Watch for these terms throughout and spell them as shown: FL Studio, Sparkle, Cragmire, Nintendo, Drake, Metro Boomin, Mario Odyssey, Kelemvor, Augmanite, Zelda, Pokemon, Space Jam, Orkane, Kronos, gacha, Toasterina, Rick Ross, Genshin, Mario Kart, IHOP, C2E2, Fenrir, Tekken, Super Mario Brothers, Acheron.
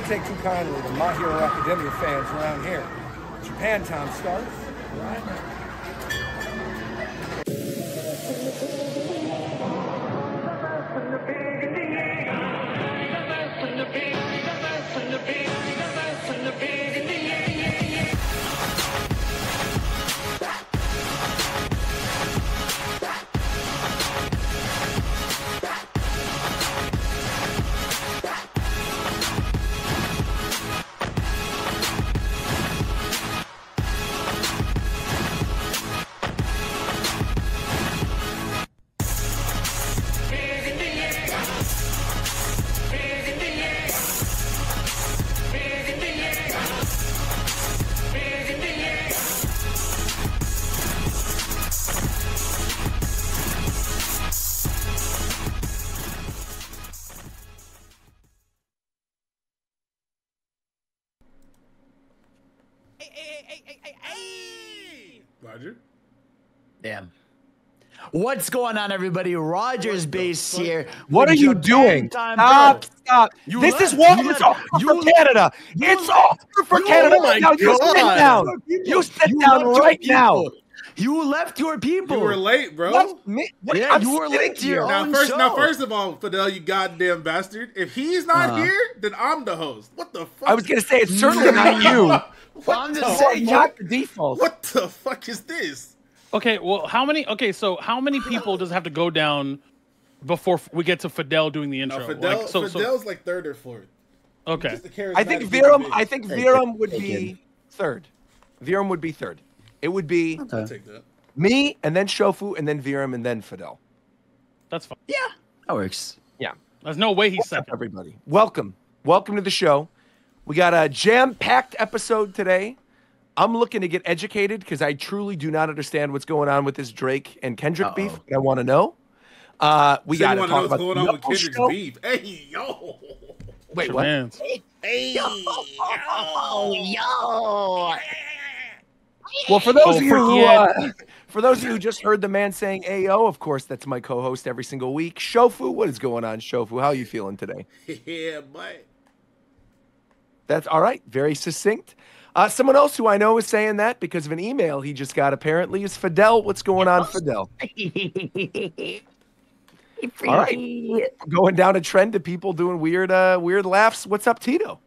don't take too kindly to My Hero Academia fans around here. Japan time starts right now. Damn. What's going on, everybody? Roger's base here. What are you doing? Stop, stop. This is Walter for Canada. It's Walter for Canada. Now you sit down. You sit down right now. You left your people. You were late, bro. Yeah, you were late to your own show. Now, first of all, Fidel, you goddamn bastard. If he's not here, then I'm the host. What the fuck? I was going to say, it's certainly not you. I'm just saying, not the default. What the fuck is this? Okay, well, how many people does it have to go down before we get to Fidel doing the intro? No, Fidel, like, Fidel's like third or fourth. Okay. I think Virum would be third. Virum would be third. It would be me, and then Shofu, and then Virum, and then Fidel. That's fine. Yeah, that works. Yeah. There's no way he's second. Everybody, welcome. Welcome to the show. We got a jam-packed episode today. I'm looking to get educated because I truly do not understand what's going on with this Drake and Kendrick beef. I want to know. We got to talk about what's going on with Kendrick's beef. Hey, yo. Wait, what? Hey, yo. Well, for those of you who just heard the man saying "Ayo," of course, that's my co-host every single week. Shofu, what is going on, Shofu? How are you feeling today? Yeah, bud. That's all right. Very succinct. Someone else who I know is saying that because of an email he just got, apparently, is Fidel. What's going on, Fidel? All right. Going down a trend to people doing weird weird laughs. What's up, Tito?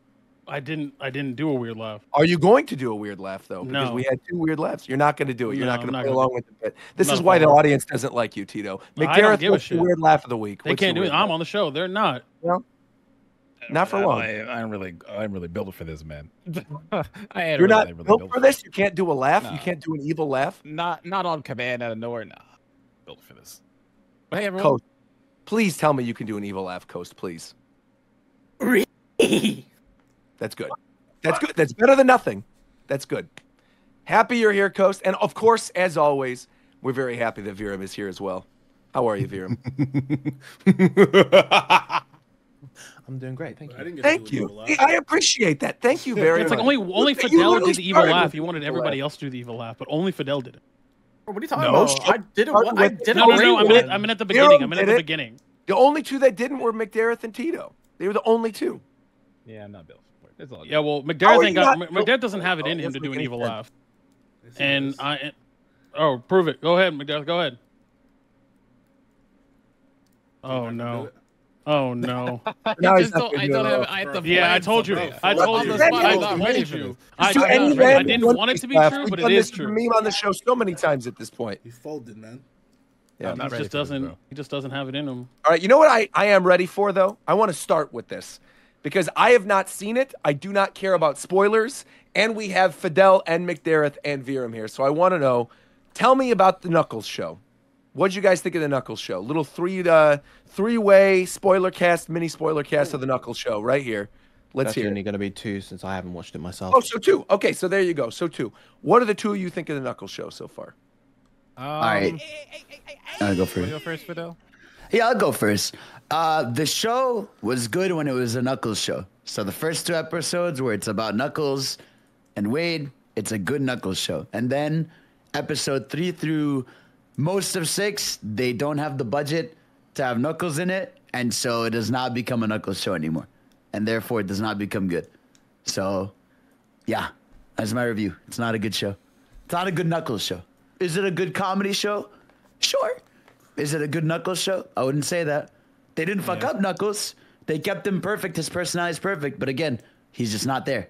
I didn't do a weird laugh. Are you going to do a weird laugh, though? No. Because we had two weird laughs. You're not going to do it. You're not going to play along with the bit. This is why the audience doesn't like you, Tito. McDareth, what's the weird laugh of the week? They can't do it. I'm on the show. They're not. Well, not for long. I'm really built for this, man. You're not really built for this. You can't do a laugh. No. You can't do an evil laugh. Not on command out of nowhere. Nah, built for this. Hey, everyone. Coast, please tell me you can do an evil laugh, Coast. Please. That's good. That's good. That's better than nothing. That's good. Happy you're here, Coast, and of course, as always, we're very happy that Virum is here as well. How are you, Virum? I'm doing great. Thank you. Thank you. I appreciate that. Thank you very much. It's like only Fidel did the evil laugh. He wanted everybody else to do the evil laugh, but only Fidel did it. What are you talking about? I did it. No. I'm in at the beginning. The only two that didn't were McDareth and Tito. They were the only two. Yeah, I'm not built. It's all good. Yeah, well, McDareth doesn't have it in him to do an evil laugh. And I... Oh, prove it. Go ahead, McDareth. Go ahead. Oh, no. Oh no! I told you. I told you. I didn't want it to be true, but it is true. Meme on the show so many times at this point. He's folded, man. Yeah, he just doesn't. He just doesn't have it in him. All right, you know what I am ready for though. I want to start with this because I have not seen it. I do not care about spoilers, and we have Fidel and McDareth and Virum here, so I want to know. Tell me about the Knuckles show. What'd you guys think of the Knuckles show? Little three-way spoiler cast, mini spoiler cast of the Knuckles show right here. Let's hear. That's only going to be two since I haven't watched it myself. Oh, so two. Okay, so there you go. So two. What are the two you think of the Knuckles show so far? All right. I'll go first. You go first, Fidel? Yeah, I'll go first. The show was good when it was a Knuckles show. So the first two episodes where it's about Knuckles and Wade, it's a good Knuckles show. And then episode 3 through... most of 6, they don't have the budget to have Knuckles in it, and so it does not become a Knuckles show anymore. and therefore it does not become good. So, yeah, that's my review. It's not a good show. It's not a good Knuckles show. Is it a good comedy show? Sure. Is it a good Knuckles show? I wouldn't say that. They didn't fuck up Knuckles. They kept him perfect. His personality is perfect. But again, he's just not there.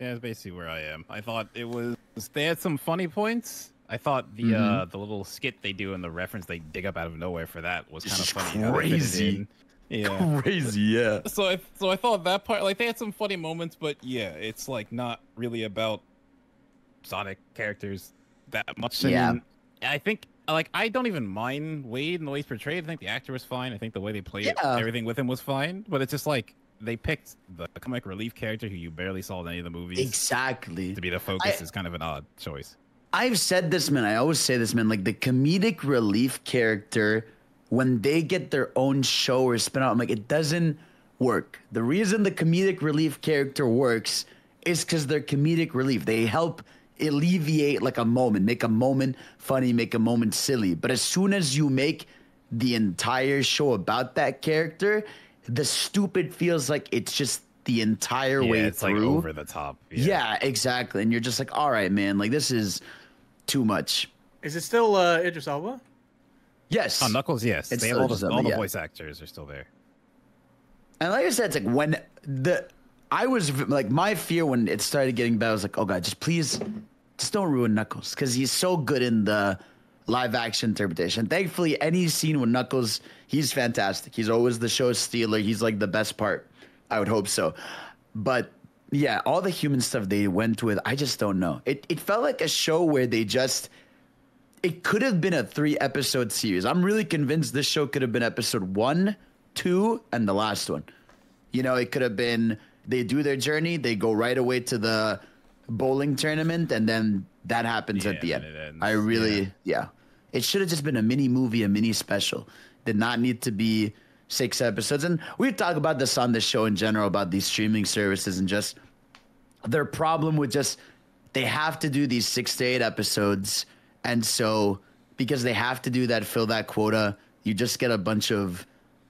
Yeah, that's basically where I am. I thought it was... They had some funny points. I thought the little skit they do and the reference they dig up out of nowhere for that was kind of funny. Crazy. Yeah. Crazy, yeah. So I thought that part... Like, they had some funny moments, but yeah, it's like not really about Sonic characters that much. Yeah. And I think... Like, I don't even mind Wade and the way he's portrayed. I think the actor was fine. I think the way they played everything with him was fine. But it's just like they picked the comic relief character who you barely saw in any of the movies. Exactly. To be the focus is kind of an odd choice. I've said this, man. I always say this, man. Like, the comedic relief character, when they get their own show or spin out, I'm like, it doesn't work. The reason the comedic relief character works is because they're comedic relief. They help alleviate like a moment, make a moment funny, make a moment silly. But as soon as you make the entire show about that character, the stupid feels like it's just the entire way it's through. It's like over the top. Yeah, exactly. And you're just like, all right, man, like this is too much. Is it still Idris Elba? Yes. On Knuckles, yes. It's all the voice actors are still there. And like I said, it's like when I was like, my fear when it started getting bad, I was like, oh God, just please, just don't ruin Knuckles. Because he's so good in the live action interpretation. Thankfully, any scene with Knuckles, he's fantastic. He's always the show stealer. He's like the best part. I would hope so. But yeah, all the human stuff they went with, I just don't know. It felt like a show where they just, it could have been a 3-episode series. I'm really convinced this show could have been episode 1, 2, and the last one. You know, it could have been... They do their journey. They go right away to the bowling tournament, and then that happens at the end. I really, it should have just been a mini movie, a mini special. Did not need to be 6 episodes. And we talk about this on the show in general about these streaming services and just their problem with just they have to do these 6 to 8 episodes, and so because they have to do that, fill that quota, you just get a bunch of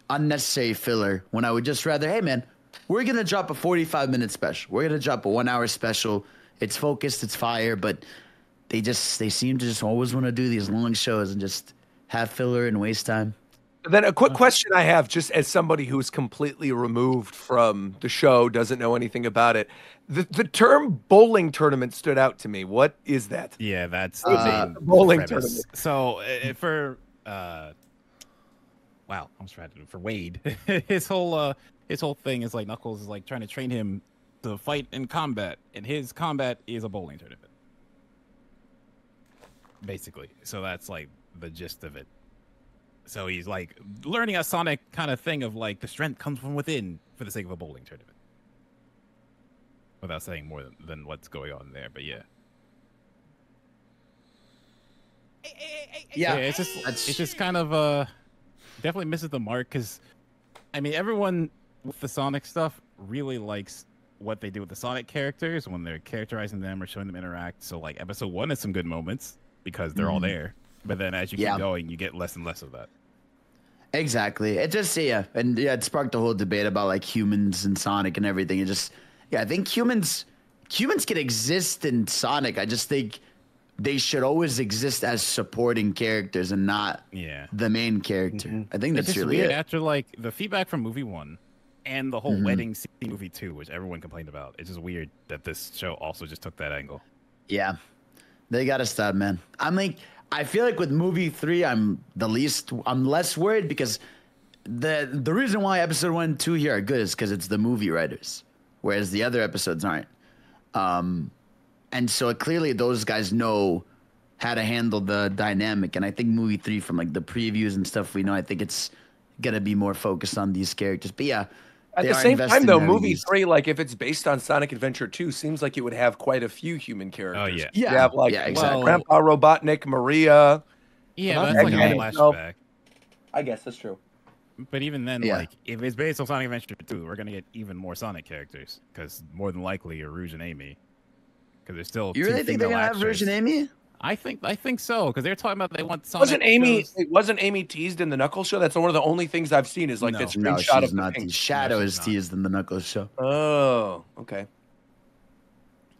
unnecessary filler. When I would just rather, hey man, we're going to drop a 45-minute special. We're going to drop a 1-hour special. It's focused. It's fire. But they seem to just always want to do these long shows and just have filler and waste time. And then a quick question I have, just as somebody who's completely removed from the show, doesn't know anything about it. The term bowling tournament stood out to me. What is that? Yeah, that's the bowling premise. Tournament. So for Wade, his whole thing is like Knuckles is like trying to train him to fight in combat, and his combat is a bowling tournament, basically. So that's like the gist of it. So he's like learning a Sonic kind of thing of like the strength comes from within for the sake of a bowling tournament. Without saying more than what's going on there, but yeah. Yeah, it's just kind of definitely misses the mark because, I mean, everyone with the Sonic stuff really likes what they do with the Sonic characters when they're characterizing them or showing them interact. So, like, episode 1 has some good moments because they're all there. But then as you keep going, you get less and less of that. Exactly. It just, it sparked the whole debate about, like, humans and Sonic and everything. It just, I think humans can exist in Sonic. I just think they should always exist as supporting characters and not the main character. I think that's really weird. After like the feedback from movie 1 and the whole wedding scene in movie 2, which everyone complained about, it's just weird that this show also just took that angle. Yeah, they gotta stop, man. I'm like, I feel like with movie 3, I'm less worried because the reason why episode 1 and 2 here are good is because it's the movie writers, whereas the other episodes aren't. And so clearly those guys know how to handle the dynamic. And I think movie 3, from like the previews and stuff we know, I think it's going to be more focused on these characters. But yeah. At the same time, though, movie 3, like if it's based on Sonic Adventure 2, seems like it would have quite a few human characters. Oh, yeah. Yeah. You have like Grandpa Robotnik, Maria. Yeah, that's like a flashback. I guess that's true. But even then, like, if it's based on Sonic Adventure 2, we're going to get even more Sonic characters because more than likely, Rouge and Amy. Because there's still, you really think they're gonna have Rouge and Amy? I think so, because they're talking about they want Sonic. Wasn't Amy teased in the Knuckles show? That's one of the only things I've seen is like that screenshot of the thing. Shadow is teased in the Knuckles show. Oh, okay.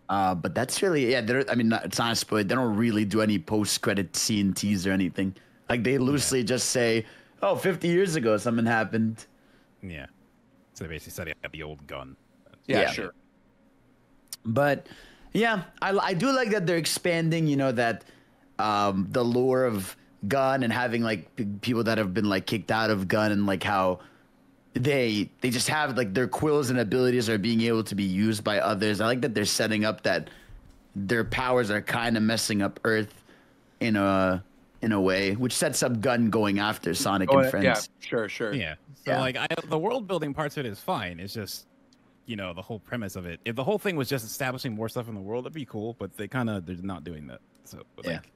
But that's really I mean, it's not a spoiler. They don't really do any post-credit scene tease or anything. Like they loosely just say, "Oh, 50 years ago, something happened." Yeah. So they basically said it had the old gun. Yeah, sure. But yeah, I do like that they're expanding, you know, that the lore of Gun and having like people that have been like kicked out of Gun and like how they just have like their quills and abilities are being able to be used by others. I like that they're setting up that their powers are kind of messing up Earth in a way, which sets up Gun going after Sonic and friends. Yeah, sure. Yeah. So like the world building parts of it is fine. It's just, you know, the whole premise of it. If the whole thing was just establishing more stuff in the world, that'd be cool, but they're not doing that. So like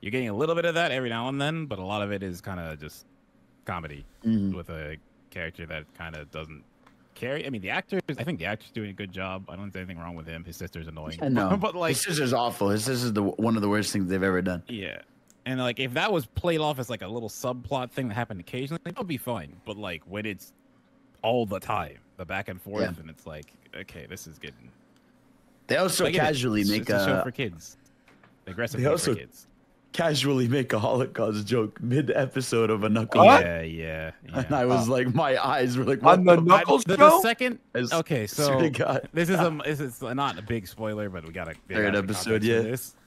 you're getting a little bit of that every now and then, but a lot of it is kind of just comedy with a character that kind of doesn't carry. I mean, I think the actor's doing a good job. I don't think there's anything wrong with him. His sister's annoying. No, but like his sister's awful. His sister's one of the worst things they've ever done. Yeah. And like if that was played off as like a little subplot thing that happened occasionally, that would be fine. But like when it's all the time, the back and forth, and it's like, okay, this is getting. They also casually make a show for kids. Aggressive for kids. Casually make a Holocaust joke mid-episode of a Knuckles. Yeah. And I was like, my eyes were like, what? On the Knuckles show? The second. Okay, so this is not a big spoiler, but we got a third episode.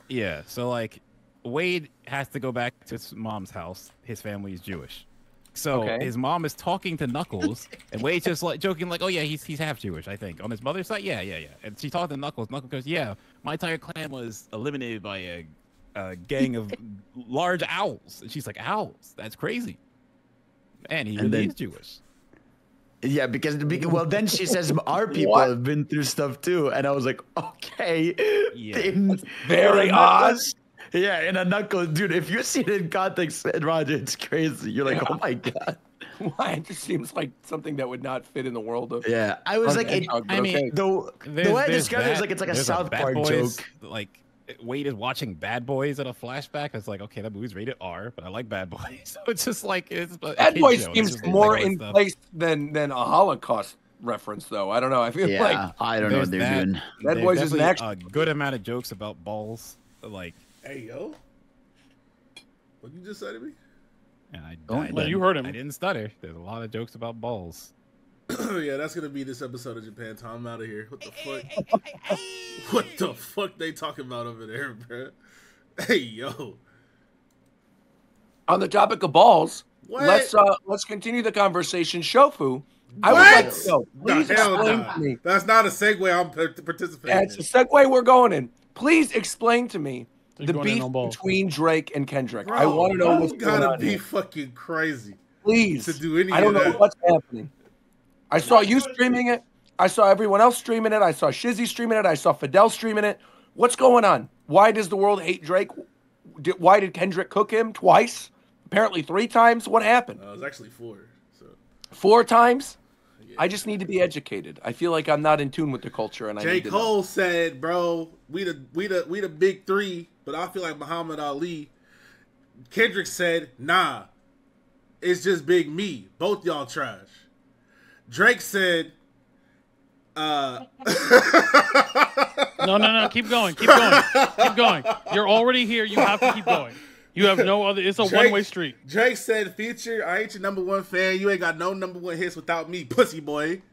Yeah. So like, Wade has to go back to his mom's house. His family is Jewish. So his mom is talking to Knuckles, and Wade's just like joking, like, "Oh yeah, he's half Jewish, I think, on his mother's side." Yeah. And she talked to Knuckles. Knuckles goes, "Yeah, my entire clan was eliminated by a gang of large owls." And she's like, "Owls? That's crazy." And he really is Jewish. Yeah, because then she says our people have been through stuff too, and I was like, okay, very odd. Yeah, in a Knuckles, dude, if you see it in context, Roger, it's crazy. You're like, oh my God. Why? It just seems like something that would not fit in the world of. Yeah, I was like, the way I described it is like it's like a South Park joke. Like, Wade is watching Bad Boys at a flashback. It's like, okay, that movie's rated R, but I like Bad Boys. So it's just like, Bad Boys seems more in place than a Holocaust reference, though. I don't know. I feel like I don't know what they're doing. Bad Boys is a good amount of jokes about balls, like. Hey yo, what you just said to me? And you heard him. I didn't stutter. There's a lot of jokes about balls. Yeah, that's gonna be this episode of Japan Time. I'm out of here. What the fuck? What the fuck they talking about over there, bro? Hey yo. On the topic of balls, let's continue the conversation. Shofu. What? I would like to know. Please explain to me. That's not a segue I'm participating in. It's a segue we're going in. Please explain to me. The beef between Drake and Kendrick. Bro, I want to know what's going on. You gotta be fucking crazy. Please. To do anything. I don't know what's happening. I saw you streaming it. I saw everyone else streaming it. I saw Shizzy streaming it. I saw Fidel streaming it. What's going on? Why does the world hate Drake? Why did Kendrick cook him twice? Apparently 3 times. What happened? It was actually 4. So. 4 times? Yeah. I just need to be educated. I feel like I'm not in tune with the culture. And J. Cole said, bro, we the big 3. But I feel like Muhammad Ali. Kendrick said, nah, it's just big me. Both y'all trash. Drake said, No, keep going. You're already here. You have to keep going. You have no other. It's a one-way street. Drake said, Future, I ain't your #1 fan. You ain't got no #1 hits without me, pussy boy.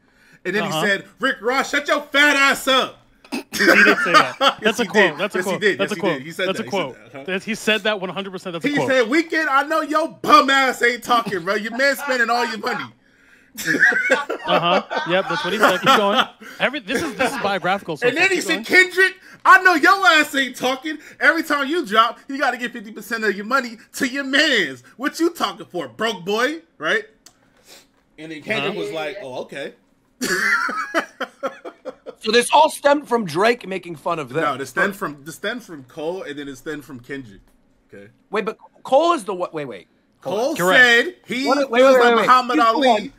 And then he said, Rick Ross, shut your fat ass up. He did say that. That's a quote. That's a quote. That's a quote. That's a quote. He said that 100%. That's a quote. He said, "Weekend, I know your bum ass ain't talking, bro. Your man spending all your money." Yep, that's what he said. Keep going. This is biographical. So and then he said, "Kendrick, I know your ass ain't talking. Every time you drop, you got to give 50% of your money to your mans. What you talking for, broke boy?" Right? And then Kendrick was like, "Oh, okay." So this all stemmed from Drake making fun of them. No, this stemmed from Cole, and then it stemmed from Kendrick. Okay. Wait, but Cole is the what? Wait. Cole said he was like Muhammad Ali.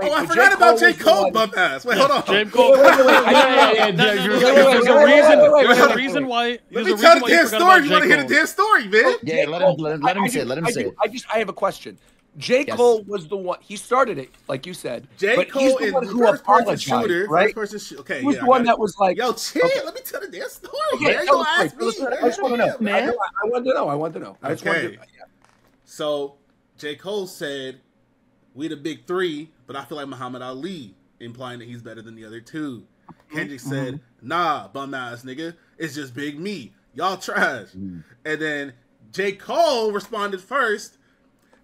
Wait, oh, I forgot about J. Cole bum ass. Wait, hold on. J. Cole. There's a reason why. Let me tell the damn story. You want to hear the damn story, man? Yeah, let him say it. Let him say it. I have a question. J. Cole was the one. He started it, like you said. J. Cole is the first person shooter. Right? Okay, he was the one that was like, yo, chill. Let me tell the damn story, man. Yo, ask me. I just want to know, man. I want to know. I want to know. Okay. So, J. Cole said, we the big three, but I feel like Muhammad Ali, implying that he's better than the other two. Kendrick said, nah, bum ass nigga. It's just big me. Y'all trash. And then J. Cole responded first,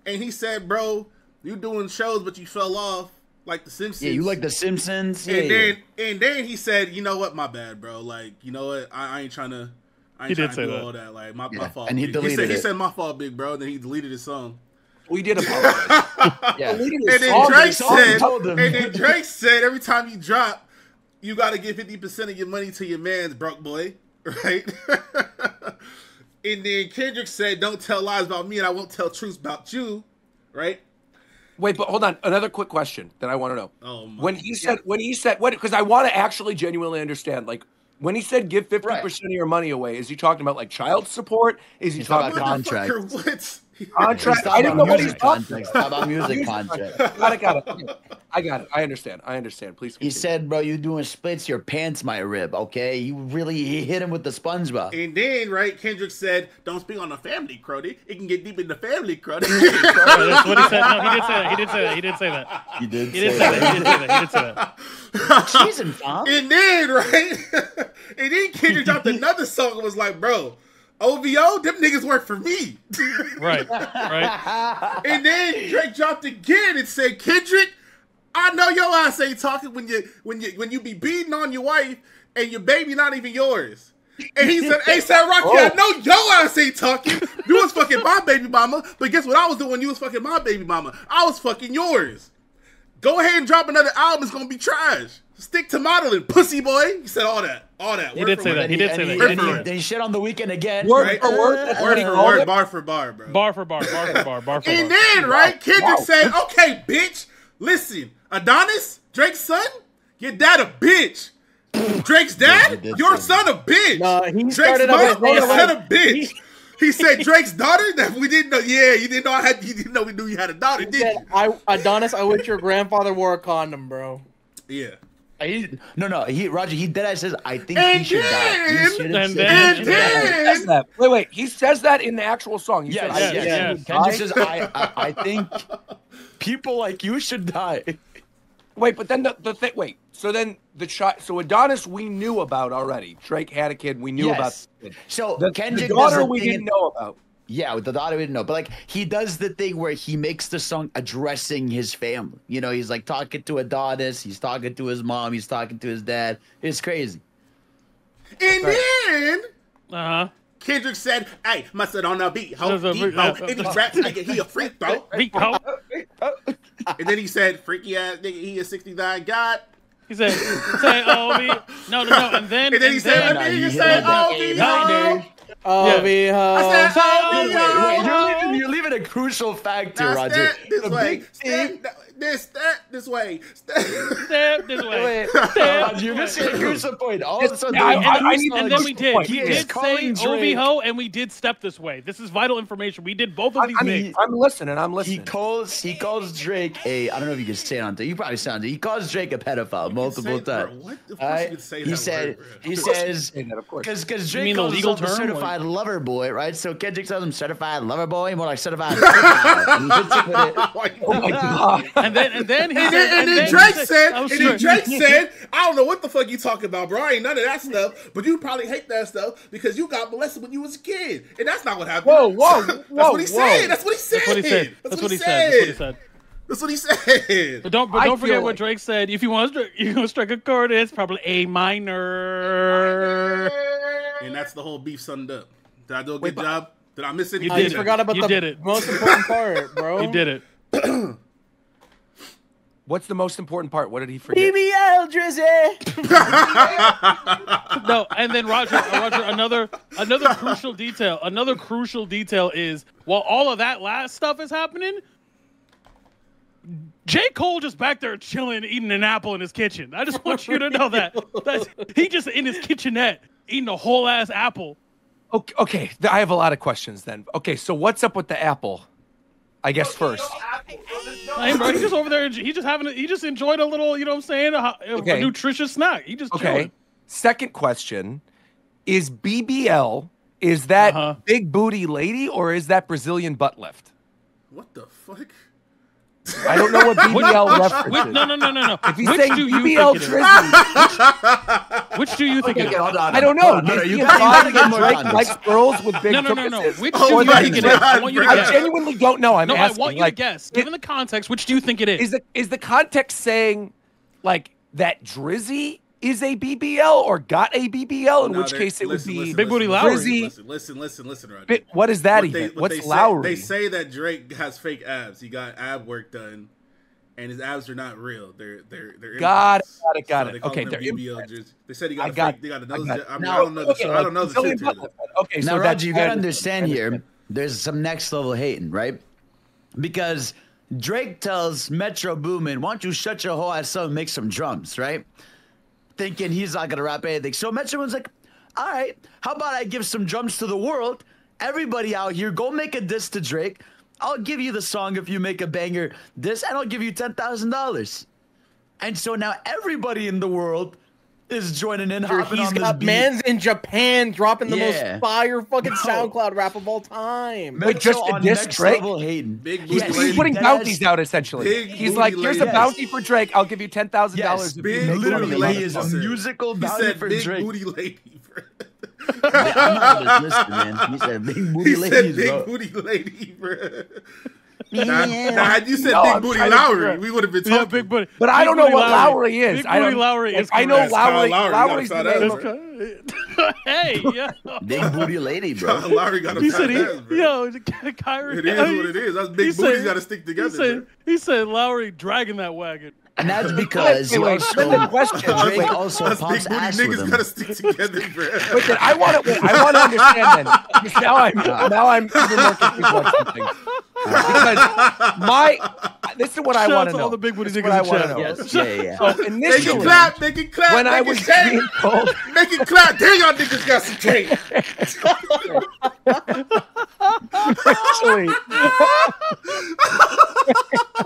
and he said, bro, you doing shows, but you fell off like The Simpsons. Yeah, you like The Simpsons. And, then he said, you know what? My bad, bro. Like, you know what? I ain't trying to, all that. Like, my fault. And he said, my fault, big bro. And then he deleted his song. We did apologize. And then Drake said, every time you drop, you got to give 50% of your money to your man's broke boy, right? And then Kendrick said, don't tell lies about me and I won't tell truths about you, right? Wait, but hold on. Another quick question that I want to know. Oh my when he said, because I want to actually genuinely understand, like, when he said give 50% of your money away, is he talking about like child support? Is he talking about contracts? Contract. I didn't know what he's talking about. Music contract. I got it. I understand. Please continue. He said, bro, you doing splits, your pants might rib, okay? You really hit him with the SpongeBob. And then, right, Kendrick said, don't speak on the family, Crody. It can get deep in the family, Crody. That's what he said. No, he did say that. She's in fun. And then, right? And then Kendrick dropped another song and was like, bro, OVO, them niggas work for me. right. And then Drake dropped again and said, Kendrick, I know your ass ain't talking when you be beating on your wife and your baby not even yours. And he said, hey, ASAP Rocky, I know your ass ain't talking. You was fucking my baby mama, but guess what I was doing when you was fucking my baby mama? I was fucking yours. Go ahead and drop another album, it's gonna be trash. Stick to modeling, pussy boy. He said all that. He did say that. They shit on The Weeknd again. Word for word, bar for bar, bro. Bar for bar. And then, right, Kendrick said, okay, bitch, listen, Adonis, Drake's son, your dad a bitch. Drake's dad, your son a bitch. Drake's mother, your son a bitch. He said Drake's daughter that we didn't know. Yeah, you didn't know I had. You didn't know we knew you had a daughter, did you? Adonis, I wish your grandfather wore a condom, bro. Yeah. Roger, he says, I think he should die. He says that. Wait, he says that in the actual song. He says, I think people like you should die. Wait, but then the thing, wait. So then the child, so Adonis we knew about already. Drake had a kid, we knew about. So the daughter we didn't know about. Yeah, the daughter we didn't know. But, like, he does the thing where he makes the song addressing his family. You know, he's, like, talking to Adonis. He's talking to his mom. He's talking to his dad. It's crazy. And then Kendrick said, hey, my son on the beat, ho, if he raps, nigga, he a freak, bro. And then he said, freaky ass nigga, he a 69 god. He said, oh, me. And then he said, oh, me, ho. You're leaving a crucial fact here, Roger. Step this way. You're missing a crucial point. All of a sudden, he did say OVO, and we did step this way. This is vital information. We did both of these things. I'm listening. He calls Drake a, I don't know if you can say it on there. You probably sound it. He calls Drake a pedophile multiple times. What? Of course you can say that. He says, because Drake calls himself a certified lover boy, right? So Kendrick tells him certified lover boy, more like certified. Oh my god! And then Drake said, I don't know what the fuck you talking about, bro. I ain't none of that stuff. But you probably hate that stuff because you got molested when you was a kid, and that's not what happened. That's what he said. That's what he said. But don't forget what Drake said. If you want to strike a chord, it's probably A minor. And that's the whole beef summed up. Did I do a good job? Did I miss anything? You forgot about the most important part, bro. You did it. What's the most important part? What did he forget? BBL Drizzy. No, and then Roger, another crucial detail. Another crucial detail is while all of that last stuff is happening, J. Cole just back there chilling, eating an apple in his kitchen. I just want you to know that. He just in his kitchenette eating a whole ass apple. Okay, I have a lot of questions then. Okay, so what's up with the apple? I guess first. He's just over there. He just having. He just enjoyed a little. You know what I'm saying? A nutritious snack. He just chilling. Second question is BBL. Is that big booty lady or is that Brazilian butt lift? What the fuck? I don't know what BBL reference is. No. If he's saying BBL Trizzy, which do you think it is? I don't know. You gotta get Drake likes girls with big tits. No. Which do you think it is? I want you to guess. I genuinely don't know. I'm asking. I want you to guess. Given the context, which do you think it is? Is the context saying, like, that Drizzy is a BBL or got a BBL? In which case it would be Big Booty Lowry. Listen, Rodney. What is that even? What's Lowry? They say that Drake has fake abs. He got ab work done, and his abs are not real. They're got it. Okay, they're BBL. They said he got another. I don't know the shit. Okay, so Rodney, you gotta understand here. There's some next level hating, right? Because Drake tells Metro Boomin, "Why don't you shut your whole ass up and make some drums?" Right? Thinking he's not gonna rap anything. So Metro was like, all right, how about I give some drums to the world? Everybody out here, go make a diss to Drake. I'll give you the song if you make a banger diss, and I'll give you $10,000. And so now everybody in the world is joining in. He's got Man's in Japan dropping the most fire fucking SoundCloud rap of all time. Wait, just a diss Drake? He's putting bounties out, essentially. He's like, here's a bounty for Drake. I'll give you $10,000. Literally, he is a musical bounty for Drake. He said big booty lady. He said big booty lady. He said big booty lady, bro. Nah, had you said Big Booty Lowry, we would have been talking. Yeah, big booty. But I don't know what Lowry is. Big Booty Lowry is. I know Lowry's the name of... Hey, yo. Big Booty Lady, bro. Lowry got a yo, Kyrie. It is what it is. That's big booties got to stick together. He said Lowry dragging that wagon. And that's because you also Drake also pumps ass with him. Niggas gotta stick together, bro. But then I want to understand then. Now I'm even more confused about something. Because this is what I want to know. All the big booty niggas I want to know. Yes. Yeah. So initially, make it clap, make it clap. When I was being told, make it clap. There y'all niggas got some Drake. Actually,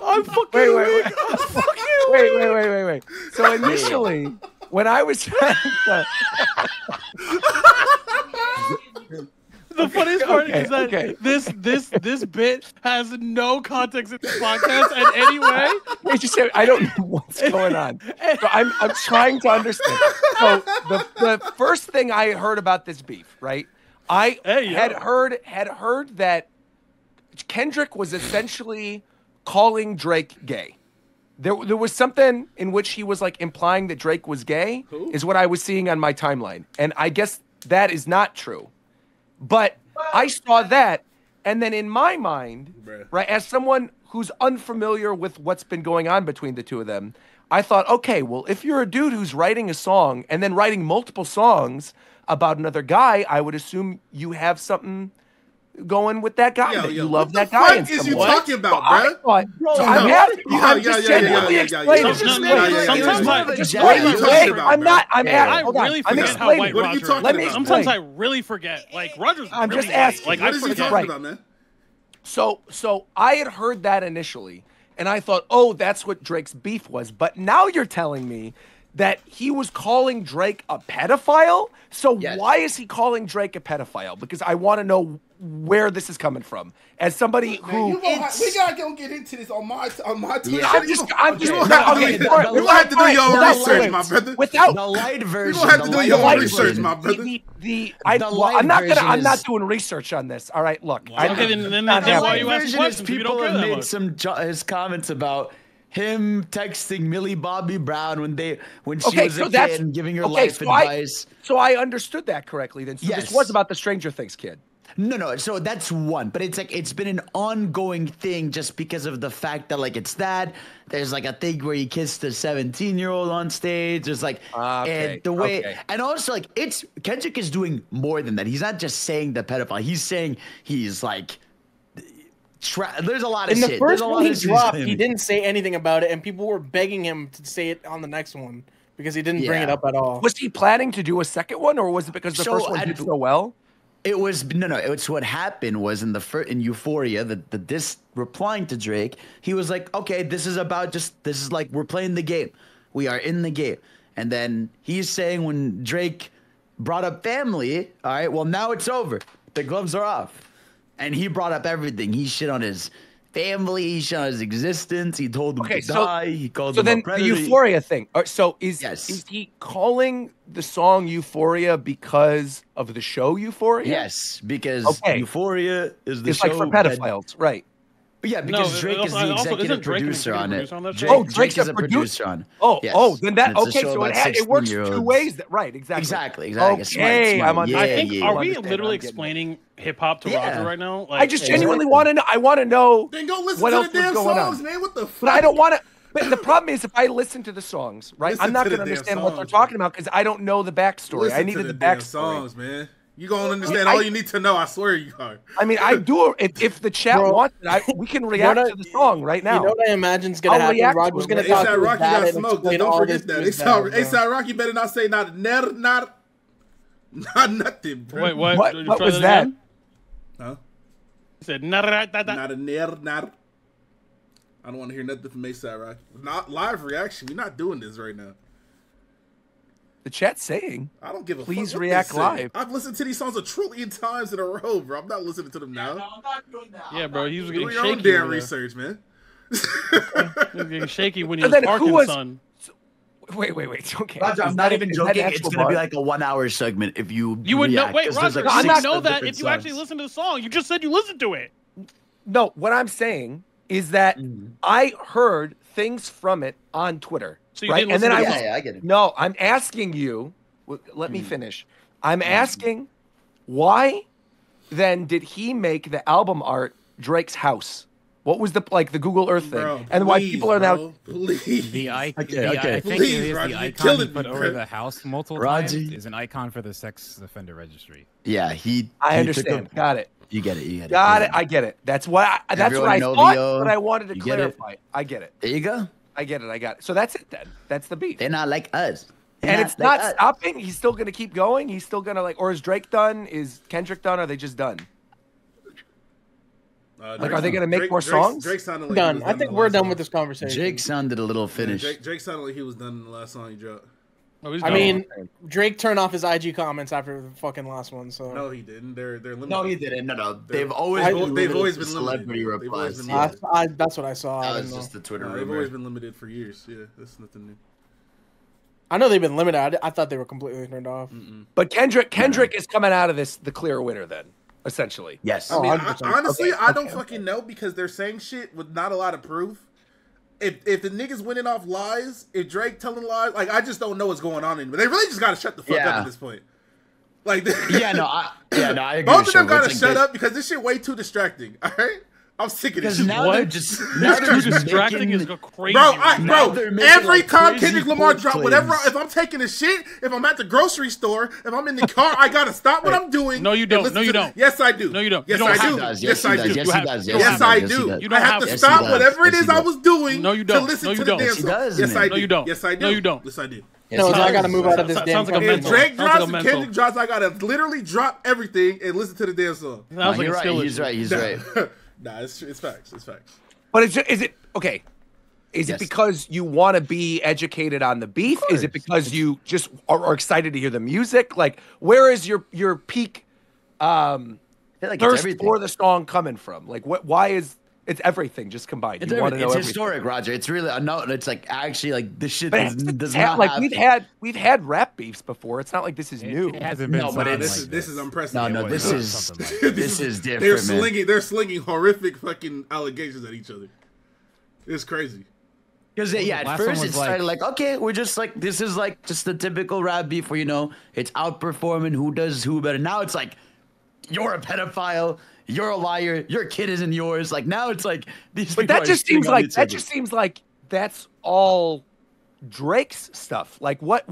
I'm fucking wait. I'm fucking wait. So initially, when I was trying to... The funniest part is that this bit has no context in this podcast in any way. Wait, just I don't know what's going on. So I'm trying to understand. So the first thing I heard about this beef, right? I had heard that Kendrick was essentially calling Drake gay. There was something in which he was like implying that Drake was gay. Who? Is what I was seeing on my timeline. And I guess that is not true. But I saw that, and then in my mind, right, as someone who's unfamiliar with what's been going on between the two of them, I thought, okay, well, if you're a dude who's writing a song and then writing multiple songs about another guy, I would assume you have something going with that guy. You love that guy. What is you talking about, bro? I'm just genuinely explaining. I'm not. I'm at. I really forget how white Roger is. Sometimes I really forget. Like Roger's. I'm just asking. What is he talking about, man? So I had heard that initially, and I thought, oh, that's what Drake's beef was. But now you're telling me that he was calling Drake a pedophile? So why is he calling Drake a pedophile? Because I want to know where this is coming from. As somebody who... we gotta go get into this on my Twitter. Yeah, I'm just... We're gonna have to do your own research, my brother. Without... The light version. We're gonna have to do your own research, my brother. I'm not doing research on this. All right, look. Then that's why you asked questions. People have made some comments about him texting Millie Bobby Brown when she was a kid and giving her life advice. So I understood that correctly then. So this was about the Stranger Things kid. No. So that's one, but it's like it's been an ongoing thing just because of the fact that like it's that there's like a thing where he kissed a 17-year-old on stage. There's like and the way and also like it's Kendrick is doing more than that. He's not just saying the pedophile. He's saying he's like There's a lot of shit. In the first one he dropped, he didn't say anything about it, and people were begging him to say it on the next one because he didn't bring it up at all. Was he planning to do a second one, or was it because the first one did so well? It was no. It's what happened was in Euphoria, the disc replying to Drake, he was like, okay, this is about this is like we're playing the game, we are in the game, and then he's saying when Drake brought up family, all right, well now it's over, the gloves are off, and he brought up everything. He shit on his family, he shit on his existence. He told him to die. He called him a predator. So then the Euphoria thing. So is he calling the song Euphoria because of the show Euphoria? Yes, because Euphoria is the show. It's like for pedophiles, right? Yeah, because Drake is the executive producer on it. Oh, Drake is a producer on it. Oh, then that, okay, so it works two ways. Right, exactly. Exactly. Okay, I'm on. I think, are we literally explaining hip-hop to Roger right now? I just genuinely want to know. I want to know. Then go listen to the damn songs, man. What the fuck? But I don't want to. But the problem is, if I listen to the songs, right, I'm not going to understand what they're talking about because I don't know the backstory. I needed the backstory, man. You're going to understand all you need to know. I swear you are. I mean, I do. If the chat wants it, we can react to the song right now. You know what I imagine is going to happen? Roger's going to talk to Rocky got smoked. Don't forget that. ASAP Rocky better not say not nothing, bro. Wait, what was that? Huh? He said, not. I don't want to hear nothing from ASAP Rocky. Not live reaction. We're not doing this right now. The chat's saying, I don't give a fuck. Please react live. I've listened to these songs a trillion times in a row, bro. I'm not listening to them now. No, I'm not doing that. Yeah, bro, he was getting shaky. Do your own damn research, man. He was getting shaky when he was parking, son. Wait. Okay. Roger, I'm not even joking. It's going to be like a one-hour segment if you would know. Wait, Roger, I didn't know that if you actually listen to the song. You just said you listened to it. No, what I'm saying is that I heard things from it on Twitter. So you didn't listen to it? Yeah, I get it. No, I'm asking you. Let me finish. I'm asking, why then did he make the album art Drake's house? What was the Google Earth thing? Bro, and why people are now the icon he put over the house multiple times is an icon for the sex offender registry. Yeah, I understand. Got it. You get it. You got it. I get it. That's what I thought, but I wanted to clarify. I get it. There you go. I get it. So that's it then. That's the beat. They're not like us. And it's not stopping. He's still going to keep going. He's still going to or is Drake done? Is Kendrick done? Are they just done? Are they going to make more songs? Drake sounded like done. I think we're done with this conversation. Drake sounded a little finished. Yeah, Drake sounded like he was done in the last song he dropped. I mean, Drake turned off his IG comments after the fucking last one. So no, he didn't. They're limited. No, he didn't. No. They've always been celebrity replies. That's what I saw. That was just the Twitter. They've always been limited for years. Yeah, that's nothing new. I know they've been limited. I thought they were completely turned off. But Kendrick is coming out of this the clear winner then, essentially. Yes. I mean, honestly, I don't fucking know because they're saying shit with not a lot of proof. If the niggas winning off lies, if Drake telling lies, like I just don't know what's going on in. But they really just gotta shut the fuck up at this point. Like, I agree. Both of them gotta shut up because this shit way too distracting. All right, I'm sick of this shit. Now they're distracting is crazy. Bro, every time Kendrick Lamar drops whatever, if I'm taking a shit, if I'm at the grocery store, if I'm in the car, I gotta stop what I'm doing. No, you don't. No, you don't. Yes, I do. No, you don't. Yes, I do. Yes, I do. Yes, I do. I have to stop whatever it is I was doing to listen to the dance. Yes, I do. No, you don't. Yes, I do. No, you don't. Yes, I do. No, I gotta move out of this damn song. If Drake drops and Kendrick drops, I gotta literally drop everything and listen to the dance song. He's right. Nah, it's facts. It's facts. But is it because you want to be educated on the beef? Is it because you just are excited to hear the music? Like, where is your peak thirst for the song coming from? Like, why is it's everything just combined? It's historic, Roger. It's really it's like actually like this shit does not like we've had rap beefs before. It's not like this is new. It hasn't been. No, but this is unprecedented. No, this is different. They're slinging horrific fucking allegations at each other. It's crazy. Because at first it started like, okay, we're just like this is like just the typical rap beef where it's outperforming who does who better. Now it's like you're a pedophile. You're a liar. Your kid isn't yours. Like now, it's like these. But that just seems like that's all Drake's stuff? Like what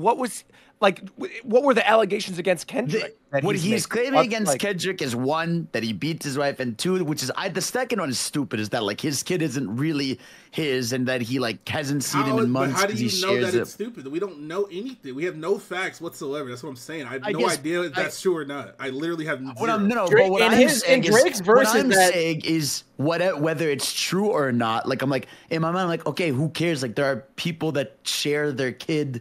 were the allegations against Kendrick? What he's claiming against Kendrick is one, that he beats his wife, and two, which is the second one is stupid, is that like his kid isn't really his and that he like hasn't seen him in months. How do you know that it's stupid? We don't know anything. We have no facts whatsoever. That's what I'm saying. I have no idea if that's true or not. I literally have no. What I'm saying is whether it's true or not. Like I'm like in my mind, I'm like, okay, who cares? Like there are people that share their kid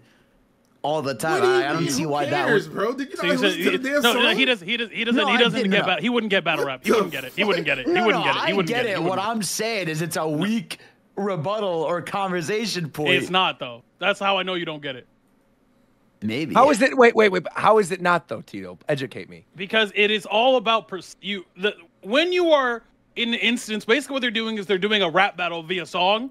all the time. I don't see why that was, bro. Did you know he doesn't get battle. He wouldn't get battle rap. He wouldn't get it. He wouldn't get it. He wouldn't get it. He wouldn't get it. What I'm saying is it's a weak rebuttal or conversation point. It's not though. That's how I know you don't get it. Maybe. How is it? Wait. How is it not though, Tito? Educate me. Because it is all about you. When you are in the instance, basically what they're doing is they're doing a rap battle via song.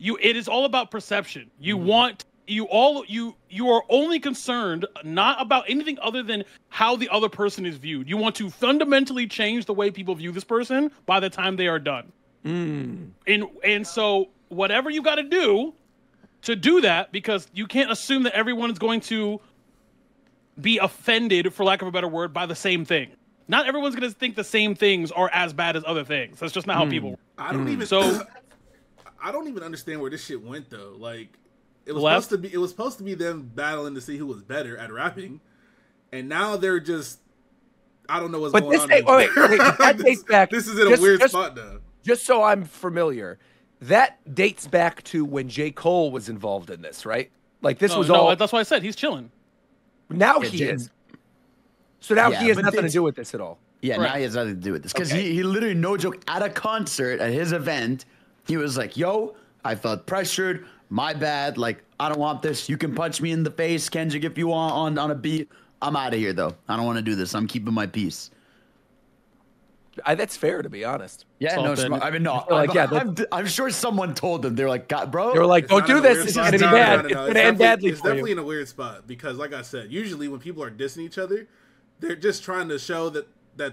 It is all about perception. You want. You are only concerned not about anything other than how the other person is viewed. You want to fundamentally change the way people view this person by the time they are done. And so whatever you got to do that, because you can't assume that everyone is going to be offended, for lack of a better word, by the same thing. Not everyone's going to think the same things are as bad as other things. That's just not how people work. I don't even understand where this shit went though. Like, it was supposed to be them battling to see who was better at rapping, and now they're just. I don't know what's going on. This is in a weird spot though. Just so I'm familiar, that dates back to when J. Cole was involved in this, right? Like this was all. That's why I said he's chilling. Now he is. So now he has nothing to do with this at all. Yeah, now he has nothing to do with this because he literally, no joke, at a concert at his event, he was like, "Yo, I felt pressured. My bad, like, I don't want this. You can punch me in the face, Kendrick, if you want, on a beat. I'm out of here, though. I don't want to do this. I'm keeping my peace." That's fair, to be honest. Yeah, I'm sure someone told them. They're like, God, bro. They were like, don't do this. It's going to be bad. It's going to end badly for you. It's definitely in a weird spot because, like I said, usually when people are dissing each other, they're just trying to show that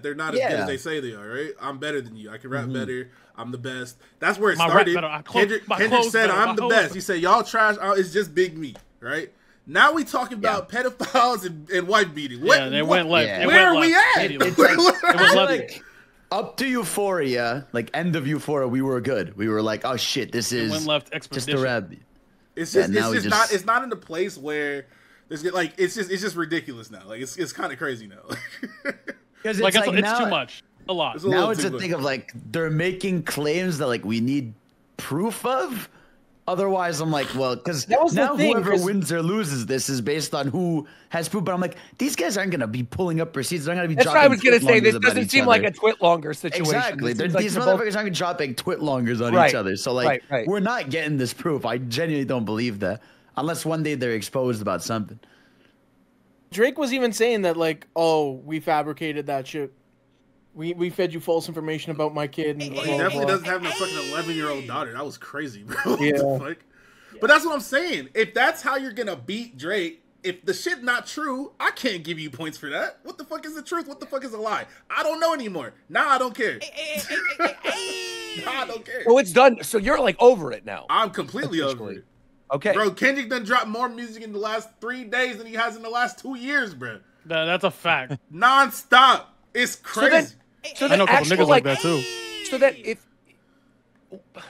they're not as good as they say they are, right? I'm better than you. I can rap better. I'm the best. That's where it started. Kendrick said, "I'm the best." He said, "Y'all trash. It's just big me," right? Now we talking about pedophiles and wife beating. Where are we at? It was up to Euphoria, like end of Euphoria, we were good. We were like, "Oh shit, this is just a rap." It's not in the place where there's like it's just ridiculous now. Like it's kind of crazy now. Because it's too much. A lot. Now it's a thing of like they're making claims that like we need proof of. Otherwise, I'm like, well, because now whoever wins or loses this is based on who has proof. But I'm like, these guys aren't gonna be pulling up receipts. They're not gonna be. That's what I was gonna say. This doesn't seem like a twit longer situation. Exactly. These motherfuckers aren't dropping twit longers on each other. So like, we're not getting this proof. I genuinely don't believe that, unless one day they're exposed about something. Drake was even saying that like, oh, we fabricated that shit. We fed you false information about my kid. And he definitely doesn't have no fucking 11-year-old daughter. That was crazy, bro. Yeah. But that's what I'm saying. If that's how you're going to beat Drake, if the shit's not true, I can't give you points for that. What the fuck is the truth? What the fuck is a lie? I don't know anymore. Now I don't care. Now I don't care. Well, it's done. So you're like over it now. I'm completely over it. Okay. Bro, Kendrick done dropped more music in the last 3 days than he has in the last 2 years, bro. That's a fact. Non-stop. It's crazy. So I know a couple niggas like that too. So that if what's up?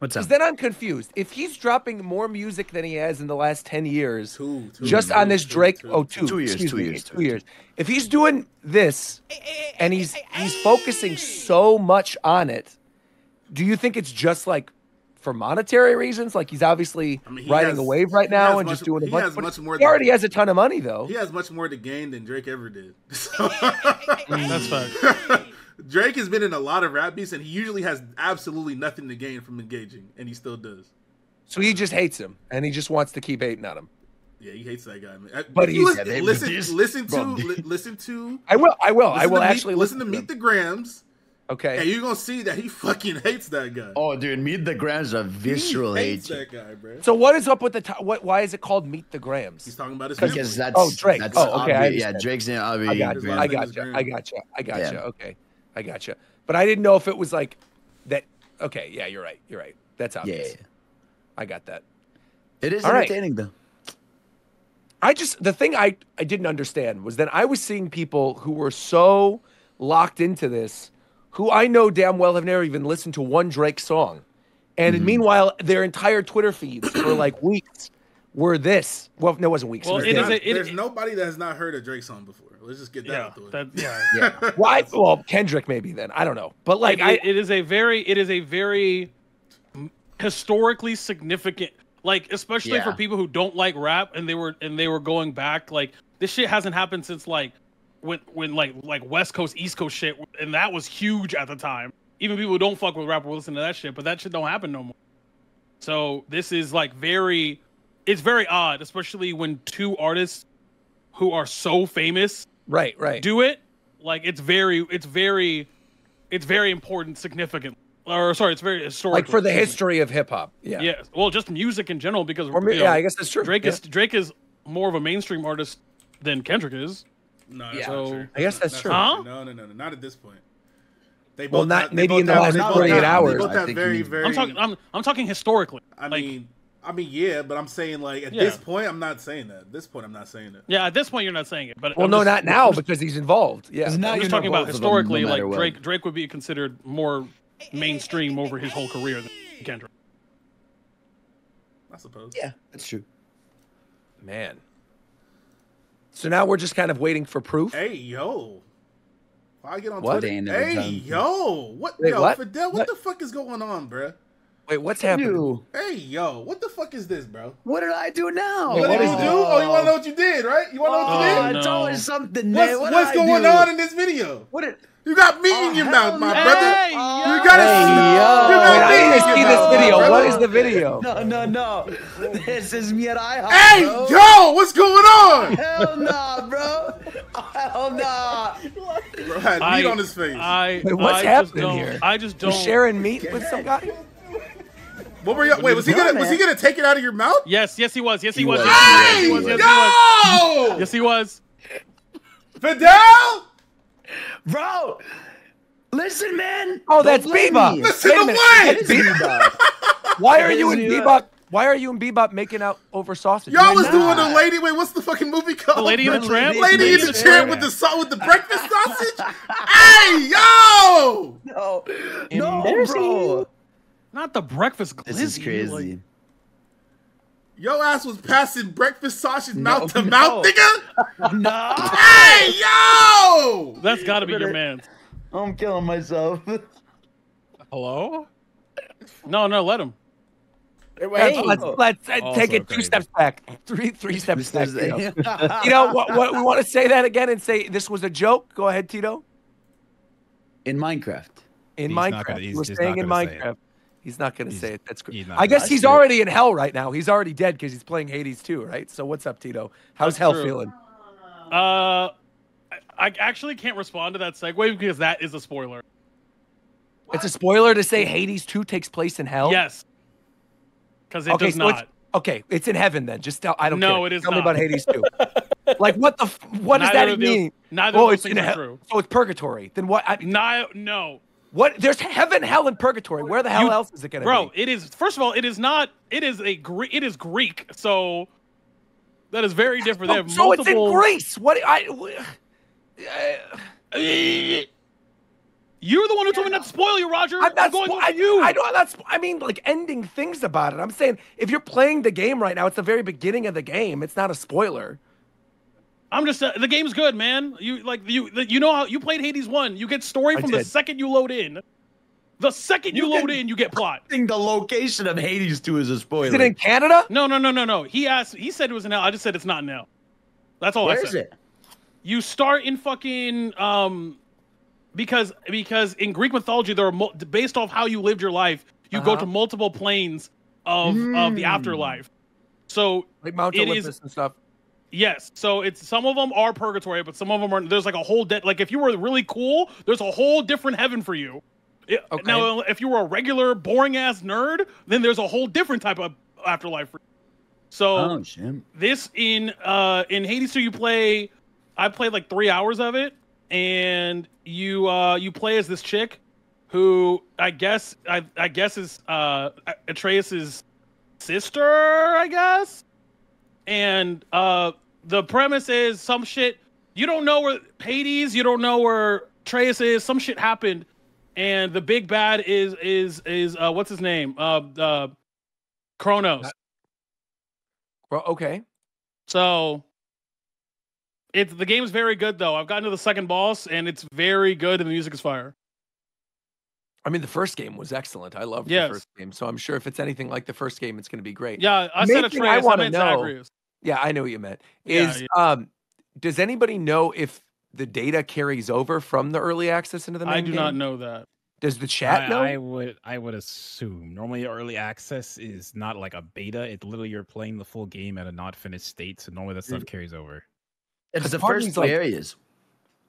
Because then I'm confused. If he's dropping more music than he has in the last 10 years, just on this Drake, 2 years. If he's doing this and he's focusing so much on it, do you think it's just like for monetary reasons? Like he's obviously riding a wave right now and just doing a bunch. He already has a ton of money though. He has much more to gain than Drake ever did. That's fine. Drake has been in a lot of rap beats and he usually has absolutely nothing to gain from engaging, and he still does. So he just hates him and he just wants to keep hating on him. Yeah, he hates that guy, man. But he's listen to I will actually listen to Meet the Grams. Okay. And you're going to see that he fucking hates that guy. Oh, dude, Meet the Grams are visceral hate. He hates that guy, bro. So what is up with the why is it called Meet the Grams? He's talking about his family. Because that's Drake. That's obvious. Yeah, Drake's name. I gotcha. Okay. I gotcha. But I didn't know if it was like that. Okay, yeah, you're right. That's obvious. Yeah. I got that. It is entertaining, though. I just, the thing I didn't understand was that I was seeing people who were so locked into this, who I know damn well have never even listened to one Drake song. And meanwhile, their entire Twitter feeds for like weeks were this. Well, no, it wasn't weeks. Well, there's nobody that has not heard a Drake song before. Let's just get that out the way. Well, Kendrick maybe then. I don't know. But like, it is a very historically significant, like, especially for people who don't like rap, and they were going back, like, this shit hasn't happened since like when West Coast, East Coast shit, and that was huge at the time. Even people who don't fuck with rap will listen to that shit, but that shit don't happen no more. So this is like very odd, especially when two artists who are so famous do it. Like, it's very important, significant. Or sorry, it's very historical. Like, for the history of hip hop. Yeah. Yeah. Well, just music in general, because I guess that's true. Drake is more of a mainstream artist than Kendrick is. No, that's not true. I guess that's true. Huh? No, not at this point. They both, well, not maybe in the last 48 hours. I'm talking historically. I mean, yeah, but I'm saying, like, at this point, I'm not saying that. At this point, I'm not saying it. Yeah, at this point, you're not saying it. But not now, because he's involved. Yeah, now you're talking about historically, like, Drake would be considered more mainstream over his whole career than Kendrick. I suppose. Yeah, that's true. Man. So now we're just kind of waiting for proof. Hey, yo. I get on Twitter. Hey, yo. What? Wait, yo, what? Fidel, what the fuck is going on, bruh? Wait, what's happening? Hey, yo. What the fuck is this, bro? What did I do now? What did you do? Oh, you want to know what you did, right? You want to know what you did? It's always something, man. What's going on in this video? What did... You got meat in your mouth, my brother. Hey, you got to see this video. What is the video? No. This is me at IHOP. Hey, yo, what's going on? Hell nah, bro. Hell nah. Bro had meat on his face. What's happening here? I just don't. You sharing meat with some guy? What were you? Wait, was he gonna take it out of your mouth? Yes, he was. Yes, he was. Hey, yo! Yes, he was. Fidel. Bro, listen, man. Oh, that's Bebop. Listen to Wade. Why are you in Bebop? Why are you in Bebop making out over sausage? Y'all was doing the lady. Wait, what's the fucking movie called? The Lady in the Tramp. Lady in the Tramp with the breakfast sausage. Hey, yo. No, bro. Not the breakfast glizzy. This is crazy. Like, your ass was passing breakfast sausage mouth to mouth, nigga. No. Hey, yo! That's gotta be your man. I'm killing myself. Hello? No, let him. Hey, let's take it two steps back, three steps back. You know what? We want to say that again and say this was a joke. Go ahead, Tito. In Minecraft, we're staying in Minecraft. He's not going to say it. That's great. I guess he's already in hell right now. He's already dead because he's playing Hades 2, right? So what's up, Tito? How's hell feeling? I actually can't respond to that segue because that is a spoiler. What? It's a spoiler to say Hades 2 takes place in hell? Yes. Because it does not. Okay, it's in heaven then. Just I don't care. No, it is not. Tell me about Hades 2. Like, what does that mean? Neither of those things are true. So it's purgatory. Then what? No. What? There's heaven, hell, and purgatory. Where the hell else is it gonna be? Bro, it is. First of all, it is not. It is a Greek. It is Greek. So that is very different. They have multiple... So it's in Greece. What? You're the one who told me not to spoil you, Roger. I'm not going to you. I mean, like, ending things about it. I'm saying if you're playing the game right now, it's the very beginning of the game. It's not a spoiler. I'm just the game's good, man. You know how you played Hades 1. You get story from the second you load in. The second you load in, you get plot. I think the location of Hades 2 is a spoiler. Is it in Canada? No. He said it was in hell. I just said it's not in hell. That's all I said. Where is it? You start in fucking because in Greek mythology there are based off how you lived your life, you go to multiple planes of the afterlife. So like Mount Olympus and stuff. Yes, so it's some of them are purgatory, but some of them are. There's like a whole like if you were really cool, there's a whole different heaven for you. Okay. Now, if you were a regular boring ass nerd, then there's a whole different type of afterlife for you. So this in Hades 2, you play. I played like 3 hours of it, and you play as this chick, who I guess is Atreus's sister, I guess. And the premise is some shit. You don't know where Hades, you don't know where Atreus is. Some shit happened, and the big bad is what's his name? Kronos. Well, okay. So the game is very good, though. I've gotten to the second boss, and it's very good, and the music is fire. I mean, the first game was excellent. I loved the first game, so I'm sure if it's anything like the first game, it's going to be great. Yeah, I said Atreus. I meant Zagreus. Yeah, I know what you meant. Does anybody know if the data carries over from the early access into the main game? I do not know that. Does the chat know? I would assume. Normally, early access is not like a beta. It literally you're playing the full game at a not finished state. So normally that stuff carries over. It's the first two areas.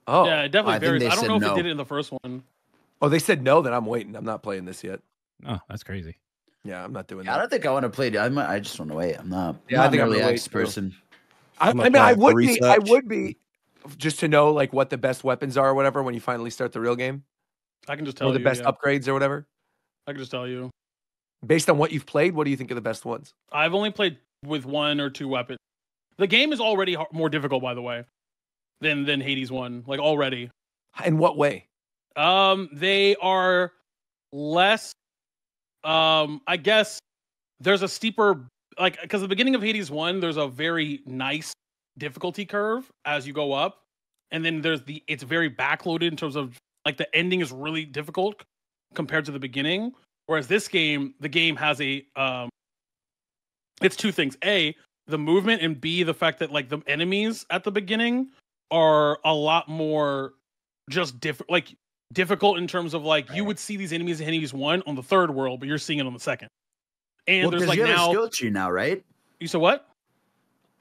Oh, yeah, it definitely varies. I don't know if it did it in the first one. Oh, they said no. Then I'm waiting. I'm not playing this yet. Oh, that's crazy. Yeah, I'm not doing that. I don't think I want to play it. I just want to wait. I'm not. Yeah, I think I'm an early access person. I mean, I would be just to know like what the best weapons are or whatever when you finally start the real game. I can just tell you. Or the best upgrades or whatever? I can just tell you. Based on what you've played, what do you think are the best ones? I've only played with one or two weapons. The game is already more difficult, by the way, than Hades 1. Like, already. In what way? They are less... I guess there's a steeper... Like, because at the beginning of Hades 1, there's a very nice difficulty curve as you go up. And then there's it's very backloaded in terms of... Like, the ending is really difficult compared to the beginning. Whereas this game, the game has a... it's two things. A, the movement, and B, the fact that, like, the enemies at the beginning are a lot more just difficult in terms of, like, you would see these enemies in Hades 1 on the third world, but you're seeing it on the second. And well, there's, like, you have a skill tree now, right? You said what?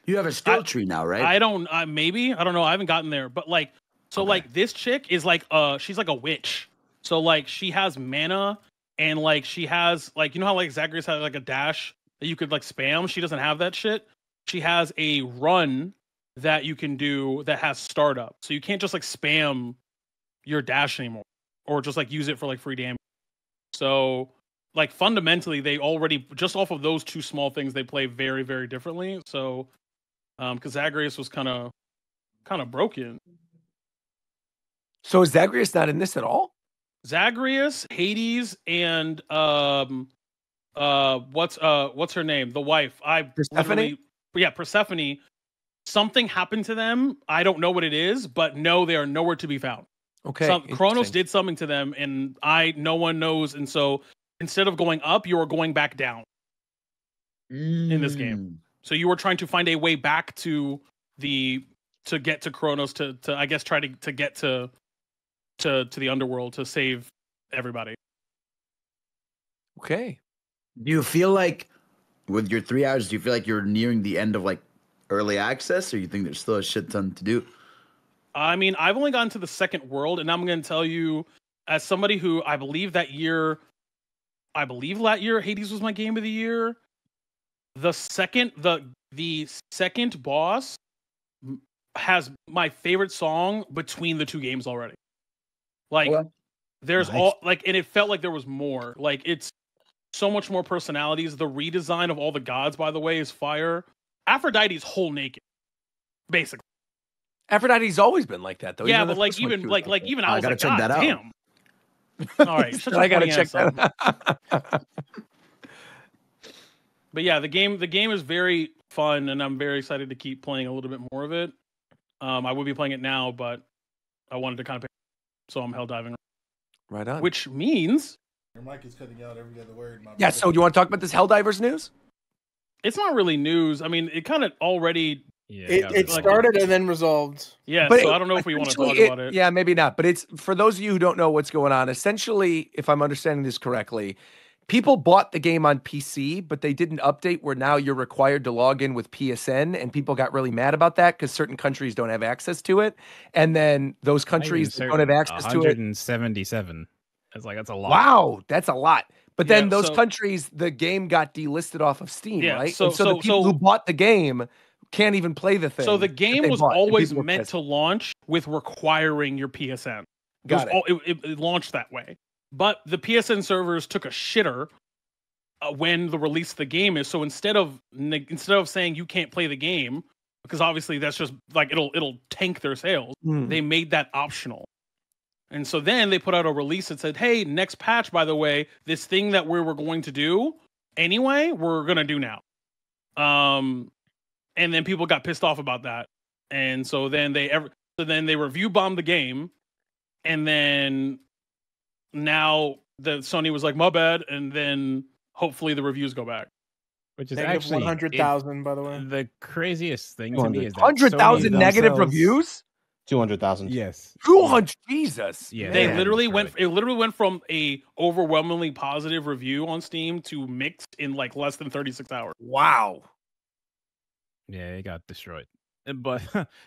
You have a skill tree now, right? I don't... maybe. I don't know. I haven't gotten there. But, like... So, like, this chick is, like, she's, like, a witch. So, like, she has mana, and, like, she has, like, you know how, like, Zagreus had, like, a dash that you could, like, spam? She doesn't have that shit. She has a run that you can do that has startup. So you can't just, like, spam your dash anymore or just, like, use it for, like, free damage. So, like, fundamentally, they already, just off of those two small things, they play very, very differently. So, because Zagreus was kind of broken. So is Zagreus not in this at all? Zagreus, Hades, and what's her name? The wife. Persephone? Yeah, Persephone. Something happened to them. I don't know what it is, but no, they are nowhere to be found. Okay. Kronos did something to them, and no one knows. And so instead of going up, you are going back down in this game. So you were trying to find a way back to get to Kronos to I guess try to get to the underworld to save everybody. Okay. Do you feel like with your 3 hours, do you feel like you're nearing the end of like early access, or you think there's still a shit ton to do? I mean, I've only gotten to the second world, and I'm going to tell you, as somebody who I believe that year Hades was my game of the year. The second boss has my favorite song between the two games already. Like, well, there's nice. And it felt like there was more. Like, it's so much more personalities. The redesign of all the gods, by the way, is fire. Aphrodite's whole naked, basically. Aphrodite's always been like that, though. Yeah, but like even like even I was gotta like, check God that damn. Out. All right, I gotta check that out. But yeah, the game is very fun, and I'm very excited to keep playing a little bit more of it. I would be playing it now, but I wanted to kind of pay. So I'm hell diving. Right on. Which means your mic is cutting out every other word. Yeah. So do you want to talk about this Helldivers news? It's not really news. I mean, it kind of already. Yeah. It started and then resolved. Yeah. But so I don't know if we want to talk about it. Yeah, maybe not. But it's for those of you who don't know what's going on. Essentially, if I'm understanding this correctly, people bought the game on PC, but they didn't update where now you're required to log in with PSN, and people got really mad about that because certain countries don't have access to it. And then those countries that don't have access to it. 177. It's like, that's a lot. Wow, that's a lot. But then those countries, the game got delisted off of Steam, right? So the people who bought the game can't even play the thing. So the game was always meant to launch with requiring your PSN. Got it. It launched that way. But the PSN servers took a shitter when the release of the game is. So instead of saying you can't play the game, because obviously that's just like it'll tank their sales, they made that optional. And so then they put out a release that said, hey, next patch, by the way, this thing that we were going to do anyway, we're going to do now. And then people got pissed off about that. And so then they review bombed the game. And then now Sony was like, my bad. And then hopefully the reviews go back. Which is actually 100,000, by the way. The craziest thing to me is that 100,000 negative reviews? 200,000. Yes. 200. Jesus. Yeah. They literally went. It literally went from a overwhelmingly positive review on Steam to mixed in like less than 36 hours. Wow. Yeah, it got destroyed. But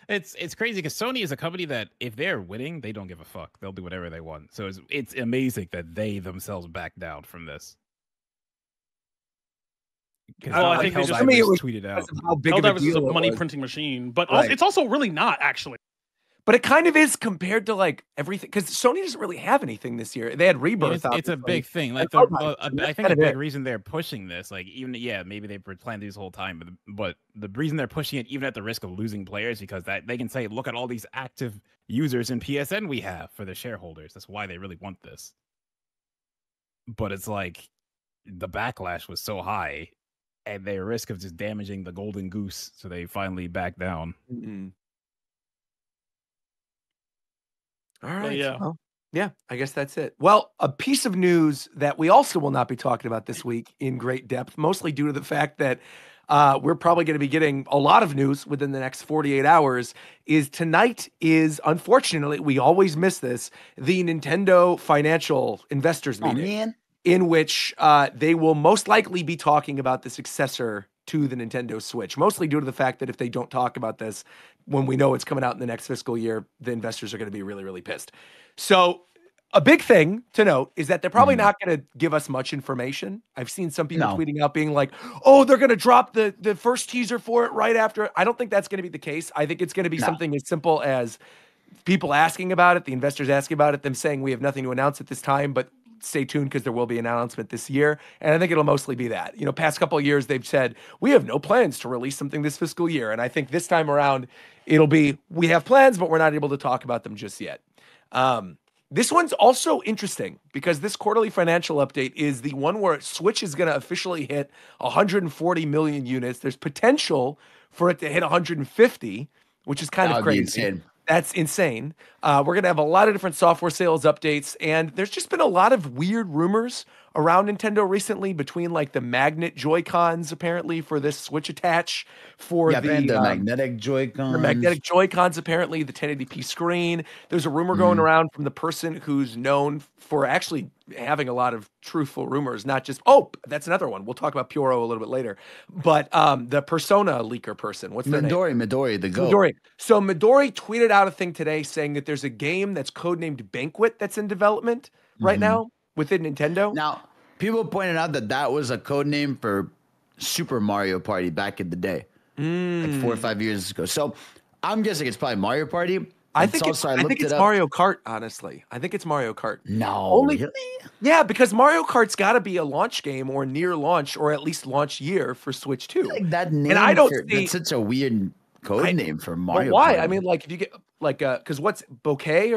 it's crazy because Sony is a company that if they're winning, they don't give a fuck. They'll do whatever they want. So it's amazing that they themselves back down from this. I think they just tweeted out how big of a deal is a money printing machine, but right. It's also really not actually. But it kind of is compared to like everything, because Sony doesn't really have anything this year. They had Rebirth. It's a big thing. Like I think a big reason they're pushing this, like even maybe they've been planning this whole time, but the reason they're pushing it, even at the risk of losing players, because that they can say, look at all these active users in PSN we have for the shareholders. That's why they really want this. But it's like the backlash was so high, and they risk of just damaging the golden goose, so they finally back down. Mm-hmm. All right. Well, yeah, I guess that's it. Well, a piece of news that we also will not be talking about this week in great depth, mostly due to the fact that we're probably going to be getting a lot of news within the next 48 hours, is tonight is, unfortunately, we always miss this, the Nintendo Financial Investors Meeting, in which they will most likely be talking about the successor to the Nintendo Switch, mostly due to the fact that if they don't talk about this, when we know it's coming out in the next fiscal year, the investors are going to be really, really pissed. So a big thing to note is that they're probably not going to give us much information. I've seen some people tweeting out being like, oh, they're going to drop the first teaser for it right after. I don't think that's going to be the case. I think it's going to be something as simple as people asking about it, the investors asking about it, them saying we have nothing to announce at this time, but stay tuned because there will be an announcement this year. And I think it'll mostly be that. You know, past couple of years, they've said, we have no plans to release something this fiscal year. And I think this time around, it'll be, we have plans, but we're not able to talk about them just yet. This one's also interesting because this quarterly financial update is the one where Switch is going to officially hit 140 million units. There's potential for it to hit 150, which is kind of crazy. That's insane. We're going to have a lot of different software sales updates, and there's just been a lot of weird rumors around Nintendo recently between, like, the magnet Joy-Cons, apparently, for this Switch attach. The magnetic Joy-Cons. The magnetic Joy-Cons, apparently, the 1080p screen. There's a rumor going around from the person who's known for actually having a lot of truthful rumors, not just, oh, that's another one. We'll talk about Pyoro a little bit later. But the Persona leaker person, what's their name? Midori, the goat. Midori. So Midori tweeted out a thing today saying that there's a game that's codenamed Banquet that's in development right now within Nintendo. Now, people pointed out that was a codename for Super Mario Party back in the day, like 4 or 5 years ago. So I'm guessing it's probably Mario Party. I think it's Mario Kart, honestly. I think it's Mario Kart. No. Really? Yeah, because Mario Kart's got to be a launch game or near launch or at least launch year for Switch 2. Like that name, and I don't see... That's such a weird code name for Mario Party. I mean, like, if you get... Like, because what's bouquet?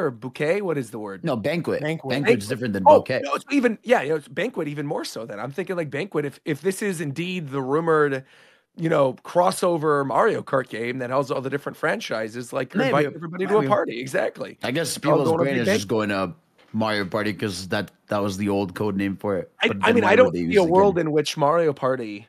What is the word? No, banquet. Banquet's different than bouquet. No, it's it's banquet even more so then. I'm thinking like banquet. If this is indeed the rumored, crossover Mario Kart game that has all the different franchises, like you're inviting everybody to a party. Exactly. I guess people's brain is just going up Mario Party because that was the old code name for it. I don't see a world in which Mario Party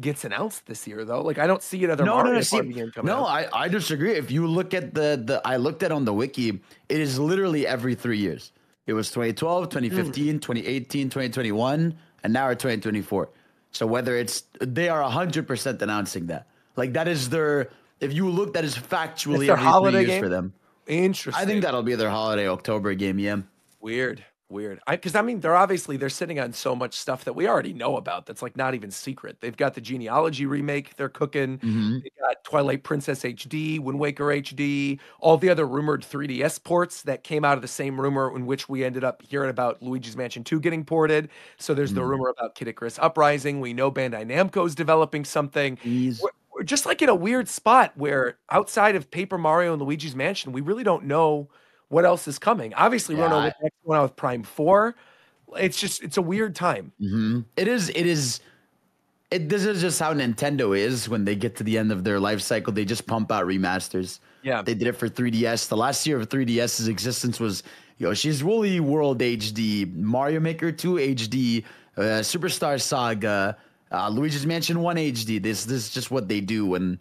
gets announced this year, though. Like, I don't see another Mario Party game coming out. No, I disagree. If you look at I looked at on the wiki, it is literally every 3 years. It was 2012, 2015, 2018, 2021, and now it's 2024. So whether they are 100% announcing that. Like, that is their, if you look, that is factually every 3 years for them. Interesting. I think that'll be their holiday October game, yeah. Weird. Weird. Because, I mean, they're sitting on so much stuff that we already know about that's, like, not even secret. They've got the Genealogy remake they're cooking. Mm-hmm. They got Twilight Princess HD, Wind Waker HD, all the other rumored 3DS ports that came out of the same rumor in which we ended up hearing about Luigi's Mansion 2 getting ported. So there's the rumor about Kid Icarus Uprising. We know Bandai Namco's developing something. We're just, like, in a weird spot where outside of Paper Mario and Luigi's Mansion, we really don't know what else is coming. Obviously, we don't know what the next one out with Prime 4. It's just, it's a weird time. Mm-hmm. This is just how Nintendo is when they get to the end of their life cycle. They just pump out remasters. Yeah. They did it for 3DS. The last year of 3DS's existence was Yoshi's Woolly World HD, Mario Maker 2 HD, Superstar Saga, Luigi's Mansion 1 HD. This is just what they do when...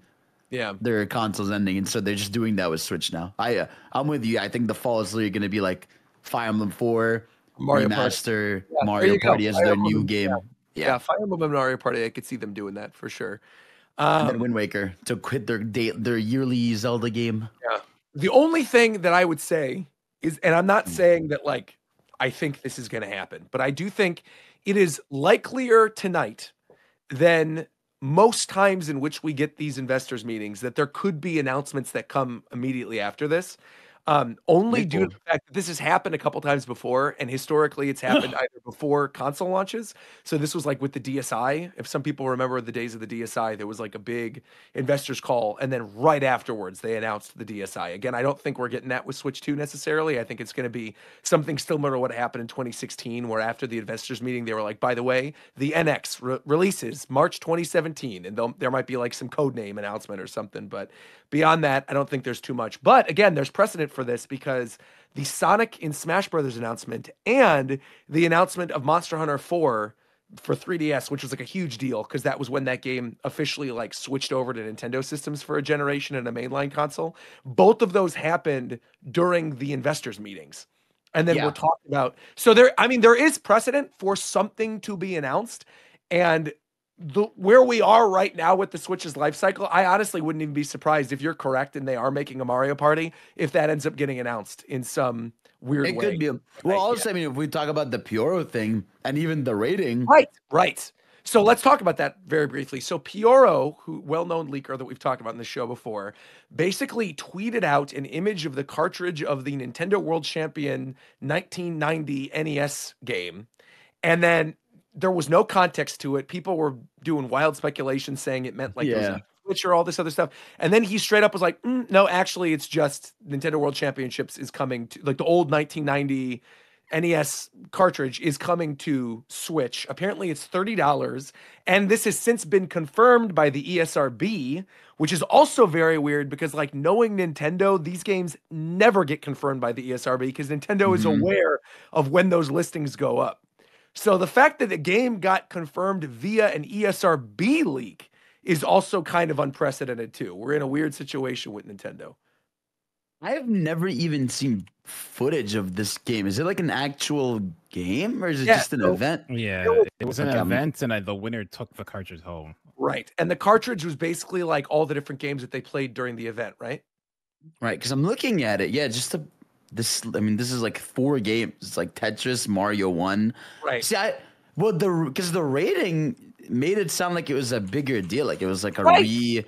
Yeah, their console's ending, and so they're just doing that with Switch now. I'm with you. I think the fall is literally going to be like Fire Emblem 4, Mario Remaster, Mario Party as their new game. Yeah, Fire Emblem and Mario Party. I could see them doing that for sure. And then Wind Waker to quit their yearly Zelda game. Yeah. The only thing that I would say is, and I'm not saying that like I think this is going to happen, but I do think it is likelier tonight than most times in which we get these investors meetings that there could be announcements that come immediately after this, only due to the fact that this has happened a couple times before, and historically it's happened either before console launches. So this was like with the DSi. If some people remember the days of the DSi, there was like a big investors call, and then right afterwards they announced the DSi. Again, I don't think we're getting that with Switch 2 necessarily. I think it's going to be something similar to what happened in 2016, where after the investors meeting they were like, by the way, the NX releases March 2017, and there might be like some code name announcement or something. But beyond that, I don't think there's too much. But again, there's precedent for this because the Sonic in Smash Brothers announcement and the announcement of Monster Hunter 4 for 3DS, which was like a huge deal because that was when that game officially like switched over to Nintendo systems for a generation and a mainline console. Both of those happened during the investors meetings. And then we're talking about, so there, I mean, there is precedent for something to be announced, and where we are right now with the Switch's life cycle, I honestly wouldn't even be surprised if you're correct and they are making a Mario Party, if that ends up getting announced in some weird way. It could be. Well, also, I mean, if we talk about the Pioro thing and even the rating. Right. So let's talk about that very briefly. So Pioro, who well-known leaker that we've talked about in the show before, basically tweeted out an image of the cartridge of the Nintendo World Champion 1990 NES game. And then there was no context to it. People were doing wild speculation saying it meant like there was a Switch or all this other stuff. And then he straight up was like, no, actually it's just Nintendo World Championships is coming to, like, the old 1990 NES cartridge is coming to Switch. Apparently it's $30. And this has since been confirmed by the ESRB, which is also very weird because, like, knowing Nintendo, these games never get confirmed by the ESRB because Nintendo is aware of when those listings go up. So the fact that the game got confirmed via an ESRB leak is also kind of unprecedented too. We're in a weird situation with Nintendo. I have never even seen footage of this game. Is it like an actual game, or is it just an event? Yeah, it was an event, and the winner took the cartridge home. Right, and the cartridge was basically like all the different games that they played during the event, right? Right, because I'm looking at it. Yeah, just this is like 4 games. It's like Tetris, Mario 1. Right. See, because the rating made it sound like it was a bigger deal. Like it was like a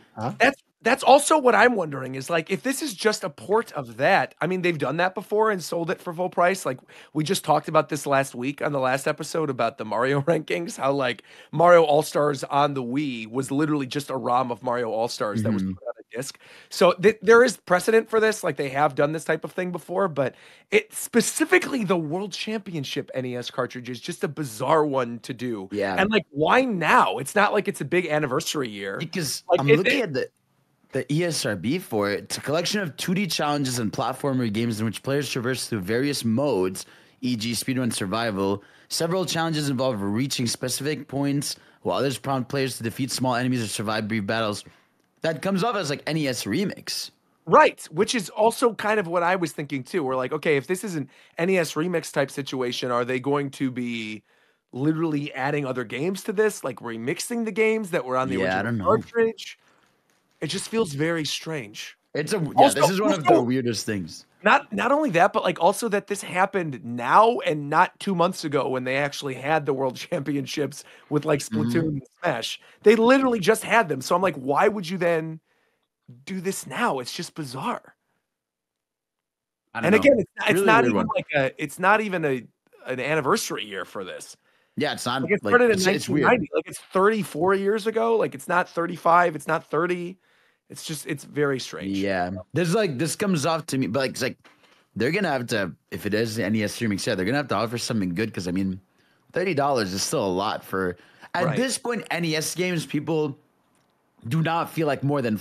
That's also what I'm wondering is, like, if this is just a port of that, I mean, they've done that before and sold it for full price. Like, we just talked about this last week on the last episode about the Mario rankings, how, like, Mario All-Stars on the Wii was literally just a ROM of Mario All-Stars that was put on a disc. So there is precedent for this. Like, they have done this type of thing before, but specifically the World Championship NES cartridge is just a bizarre one to do. Yeah. And, like, why now? It's not like it's a big anniversary year. Because like, the ESRB for it. It's a collection of 2D challenges and platformer games in which players traverse through various modes, e.g. speedrun survival. Several challenges involve reaching specific points, while others prompt players to defeat small enemies or survive brief battles. That comes off as like NES Remix. Right, which is also kind of what I was thinking too. We're like, okay, if this is an NES Remix type situation, are they going to be literally adding other games to this? Like remixing the games that were on the original cartridge? It just feels very strange. This is one of the weirdest things. Not only that, but like also that this happened now and not 2 months ago when they actually had the world championships with like Splatoon and Smash. They literally just had them. So I'm like, why would you then do this now? It's just bizarre. I don't know. Again, it's not even an anniversary year for this. Yeah, it's not. Like it started in 1990. It's weird. Like it's 34 years ago. Like it's not 35. It's not 30. It's just, it's very strange. Yeah. There's like, this comes off to me, but like, it's like, they're going to have to, if it is NES streaming set, they're going to have to offer something good. Cause I mean, $30 is still a lot for, at this point, NES games, people do not feel like more than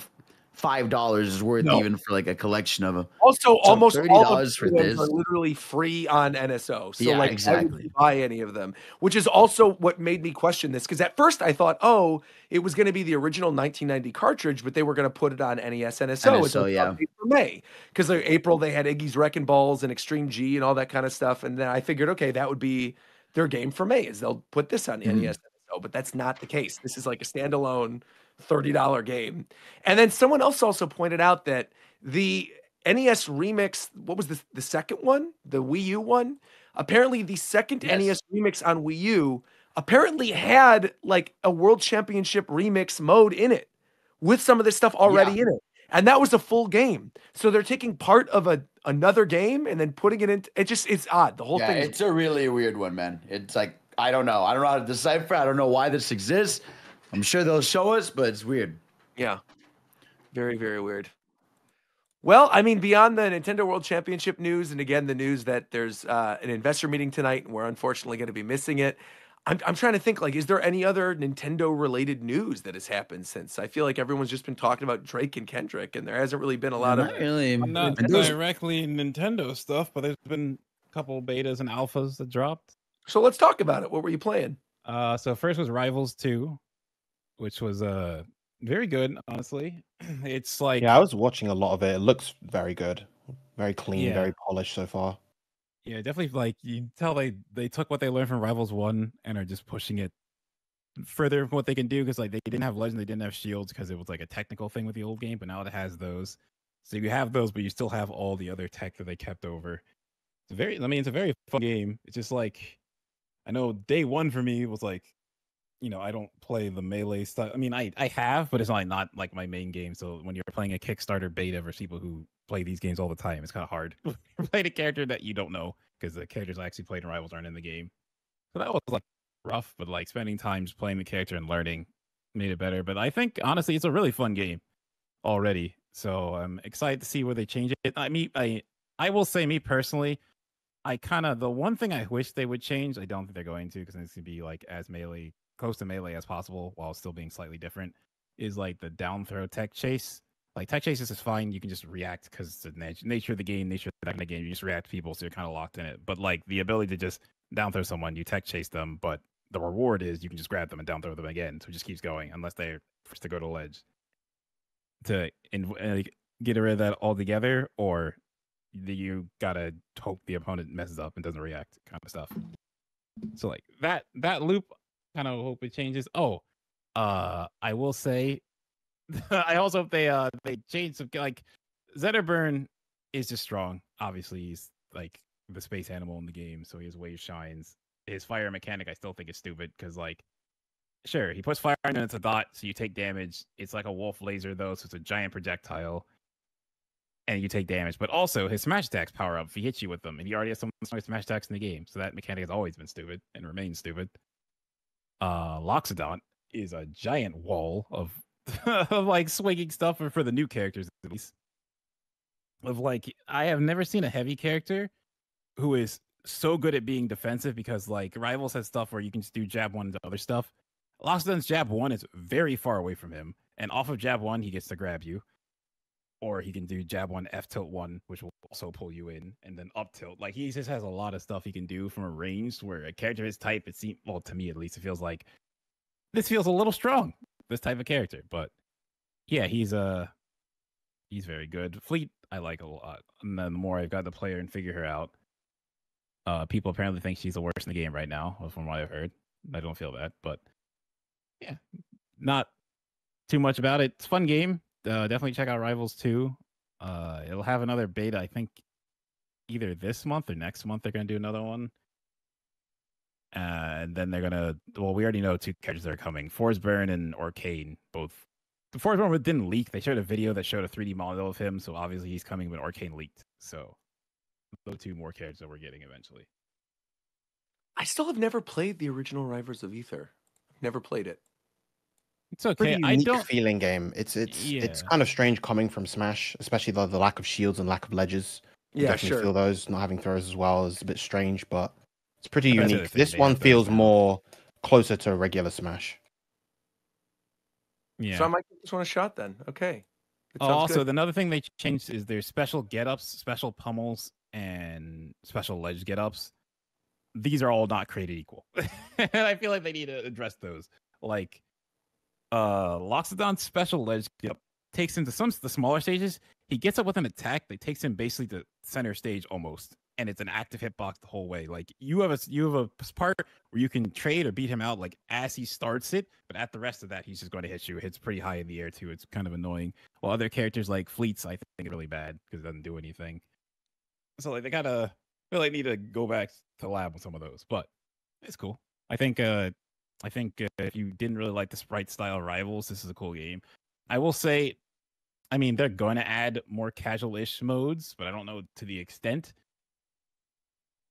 $5 is worth even for like a collection of them. Also, so almost $30 all of for this are literally free on NSO. So yeah, like, exactly. I wouldn't buy any of them, which is also what made me question this. Because at first I thought, oh, it was going to be the original 1990 cartridge, but they were going to put it on NES NSO. So yeah, for May, because like April they had Iggy's Wrecking Balls and Extreme G and all that kind of stuff. And then I figured, okay, that would be their game for May is they'll put this on NES NSO, but that's not the case. This is like a standalone $30 game. And then someone else also pointed out that the NES remix, what was the second one? The Wii U one? Apparently the second NES remix on Wii U apparently had like a World Championship remix mode in it with some of this stuff already in it. And that was a full game. So they're taking part of another game and then putting it into, it's odd. The whole thing. It's a really weird one, man. It's like, I don't know how to decipher. I don't know why this exists. I'm sure they'll show us, but it's weird. Yeah. Very, very weird. Well, I mean, beyond the Nintendo World Championship news, and again, the news that there's an investor meeting tonight, and we're unfortunately going to be missing it. I'm trying to think, like, is there any other Nintendo-related news that has happened since? I feel like everyone's just been talking about Drake and Kendrick, and there hasn't really been a lot of... Really, not directly Nintendo stuff, but there's been a couple betas and alphas that dropped. So let's talk about it. What were you playing? So first was Rivals 2. Which was very good, honestly. It's like... Yeah, I was watching a lot of it. It looks very good. Very clean, very polished so far. Yeah, definitely, like, you can tell they took what they learned from Rivals 1 and are just pushing it further from what they can do, because, like, they didn't have Legends, they didn't have Shields, because it was, like, a technical thing with the old game, but now it has those. So you have those, but you still have all the other tech that they kept over. It's a very fun game. It's just, like... I know day one for me was, like... You know, I don't play the melee stuff. I mean, I have, but it's not like my main game. So when you're playing a Kickstarter beta versus people who play these games all the time, it's kind of hard. Playing a character that you don't know because the characters I actually played in Rivals aren't in the game. So that was like rough, but like spending time just playing the character and learning made it better. But I think honestly, it's a really fun game already. So I'm excited to see where they change it. I mean, I will say, me personally, the one thing I wish they would change, I don't think they're going to, because it's gonna be like as melee. Close to melee as possible while still being slightly different, is like the down throw tech chase. Like tech chases is fine, you can just react because it's the nature of the game, nature of that kind of game, you just react to people, so you're kind of locked in it. But like the ability to just down throw someone, you tech chase them, but the reward is you can just grab them and down throw them again, so it just keeps going unless they're forced to go to ledge to get rid of that altogether, or you gotta hope the opponent messes up and doesn't react kind of stuff. So like that loop, kind of hope it changes. I will say, I also hope they change some, like Zetterburn is just strong. Obviously he's like the space animal in the game, so his wave shines. His fire mechanic I still think is stupid, because like sure, he puts fire and it's a dot, so you take damage. It's like a wolf laser though, so it's a giant projectile and you take damage. But also his smash attacks power up if he hits you with them, and he already has some smash attacks in the game, so that mechanic has always been stupid and remains stupid. Loxodont is a giant wall of, of like swinging stuff for the new characters, at least. Of like, I have never seen a heavy character who is so good at being defensive, because like Rivals has stuff where you can just do jab one into other stuff. Loxodont's jab one is very far away from him, and off of jab one, he gets to grab you. Or he can do jab one, F tilt one, which will also pull you in, and then up tilt. Like he just has a lot of stuff he can do from a range where a character of his type, it seems, well, to me at least, it feels like this feels a little strong, this type of character. But yeah, he's very good. Fleet, I like a lot. And then the more I've got to play her and figure her out, people apparently think she's the worst in the game right now, from what I've heard. I don't feel that, but yeah, not too much about it. It's a fun game. Definitely check out Rivals 2. It'll have another beta, I think, either this month or next month they're going to do another one. And then they're going to... Well, we already know two characters are coming. Forsburn and Orkane, both... Forsburn didn't leak. They showed a video that showed a 3D model of him, so obviously he's coming, but Orkane leaked. So, those two more characters that we're getting eventually. I still have never played the original Rivals of Aether. I've never played it. It's okay. Pretty unique feeling game. It's kind of strange coming from Smash, especially the lack of shields and lack of ledges. You definitely feel those, not having throws as well is a bit strange, but it's pretty unique. This one feels more closer to a regular Smash. Yeah. So I might give this one a shot then. Okay. Also, another thing they changed is there's special get-ups, special pummels, and special ledge get-ups. These are all not created equal. And I feel like they need to address those. Like, Loxodon's special ledge get-up takes him to some of the smaller stages. He gets up with an attack that takes him basically to center stage almost. And it's an active hitbox the whole way. Like, you have a part where you can trade or beat him out, like, as he starts it. But at the rest of that, he's just going to hit you. It hits pretty high in the air, too. It's kind of annoying. While other characters, like Fleets, I think are really bad because it doesn't do anything. So, like, they gotta really need to go back to lab with some of those. But it's cool. I think if you didn't really like the sprite style Rivals, this is a cool game. I will say, I mean, they're going to add more casual-ish modes, but I don't know to the extent.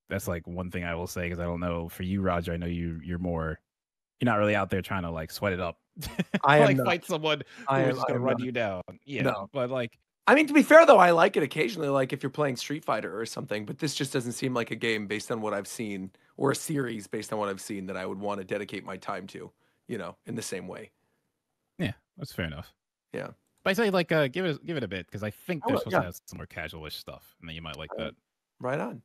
That's like one thing I will say, because I don't know for you, Roger. I know you're not really out there trying to like sweat it up. I like fight someone who's just gonna run you down. Yeah, no. But like, I mean, to be fair though, I like it occasionally, like if you're playing Street Fighter or something. But this just doesn't seem like a game based on what I've seen, or a series based on what I've seen that I would want to dedicate my time to, you know, in the same way. Yeah, that's fair enough. Yeah, but I say like give it a bit, because I think they're supposed to have some more casualish stuff, and then you might like that. Right on.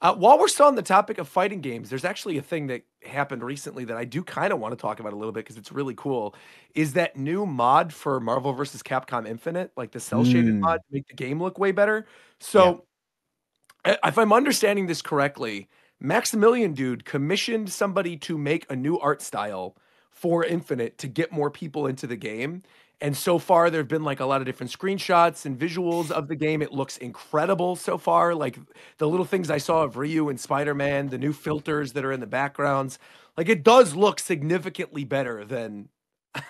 While we're still on the topic of fighting games, there's actually a thing that happened recently that I do kind of want to talk about a little bit, because it's really cool, is that new mod for Marvel vs. Capcom Infinite, like the cel-shaded mod to make the game look way better. So if I'm understanding this correctly, Maximilian dude commissioned somebody to make a new art style for Infinite to get more people into the game. And so far, there have been like a lot of different screenshots and visuals of the game. It looks incredible so far. Like the little things I saw of Ryu and Spider-Man, the new filters that are in the backgrounds. Like it does look significantly better than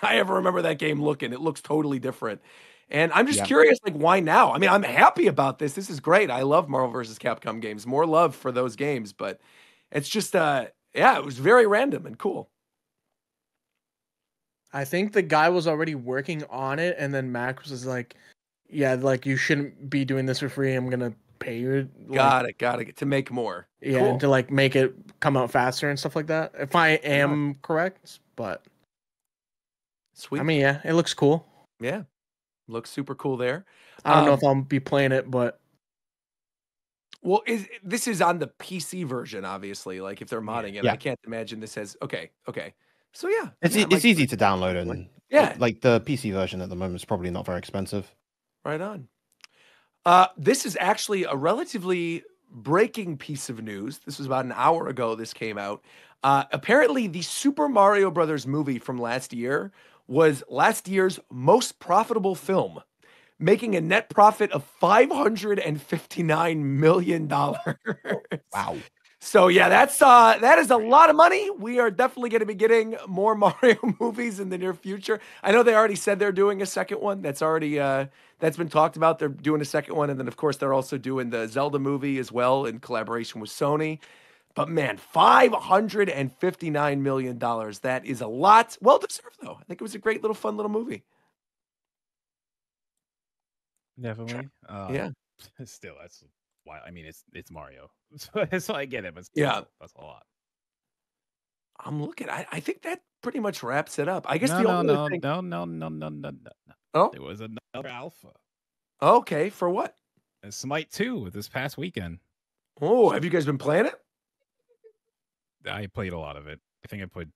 I ever remember that game looking. It looks totally different. And I'm just curious, like, why now? I mean, I'm happy about this. This is great. I love Marvel vs. Capcom games. More love for those games. But it's just, it was very random and cool. I think the guy was already working on it, and then Max was like, yeah, like, you shouldn't be doing this for free. I'm going to pay you. Like, got it. To make more. Yeah, cool. To, like, make it come out faster and stuff like that, if I am correct, but... Sweet. I mean, yeah, it looks cool. Yeah. Looks super cool there. I don't know if I'll be playing it, but... Well, this is on the PC version, obviously. Like, if they're modding it, I can't imagine this has... Okay. So yeah, it's easy to download, and like the PC version at the moment is probably not very expensive. Right on. This is actually a relatively breaking piece of news. This was about an hour ago. This came out. Apparently, the Super Mario Brothers movie from last year was last year's most profitable film, making a net profit of $559 million. Wow. So yeah, that is a lot of money. We are definitely going to be getting more Mario movies in the near future. I know they already said they're doing a second one. That's already that's been talked about. They're doing a second one, and then of course they're also doing the Zelda movie as well in collaboration with Sony. But man, $559 million. That is a lot. Well deserved though. I think it was a great little fun little movie. Definitely. Yeah. Still, that's. I mean, it's Mario, so I get it, but still, that's a lot. I'm looking. I think that pretty much wraps it up. I guess the only thing. No. Oh, there was another alpha. Okay, for what? And Smite 2 this past weekend. Oh, have you guys been playing it? I played a lot of it. I think I played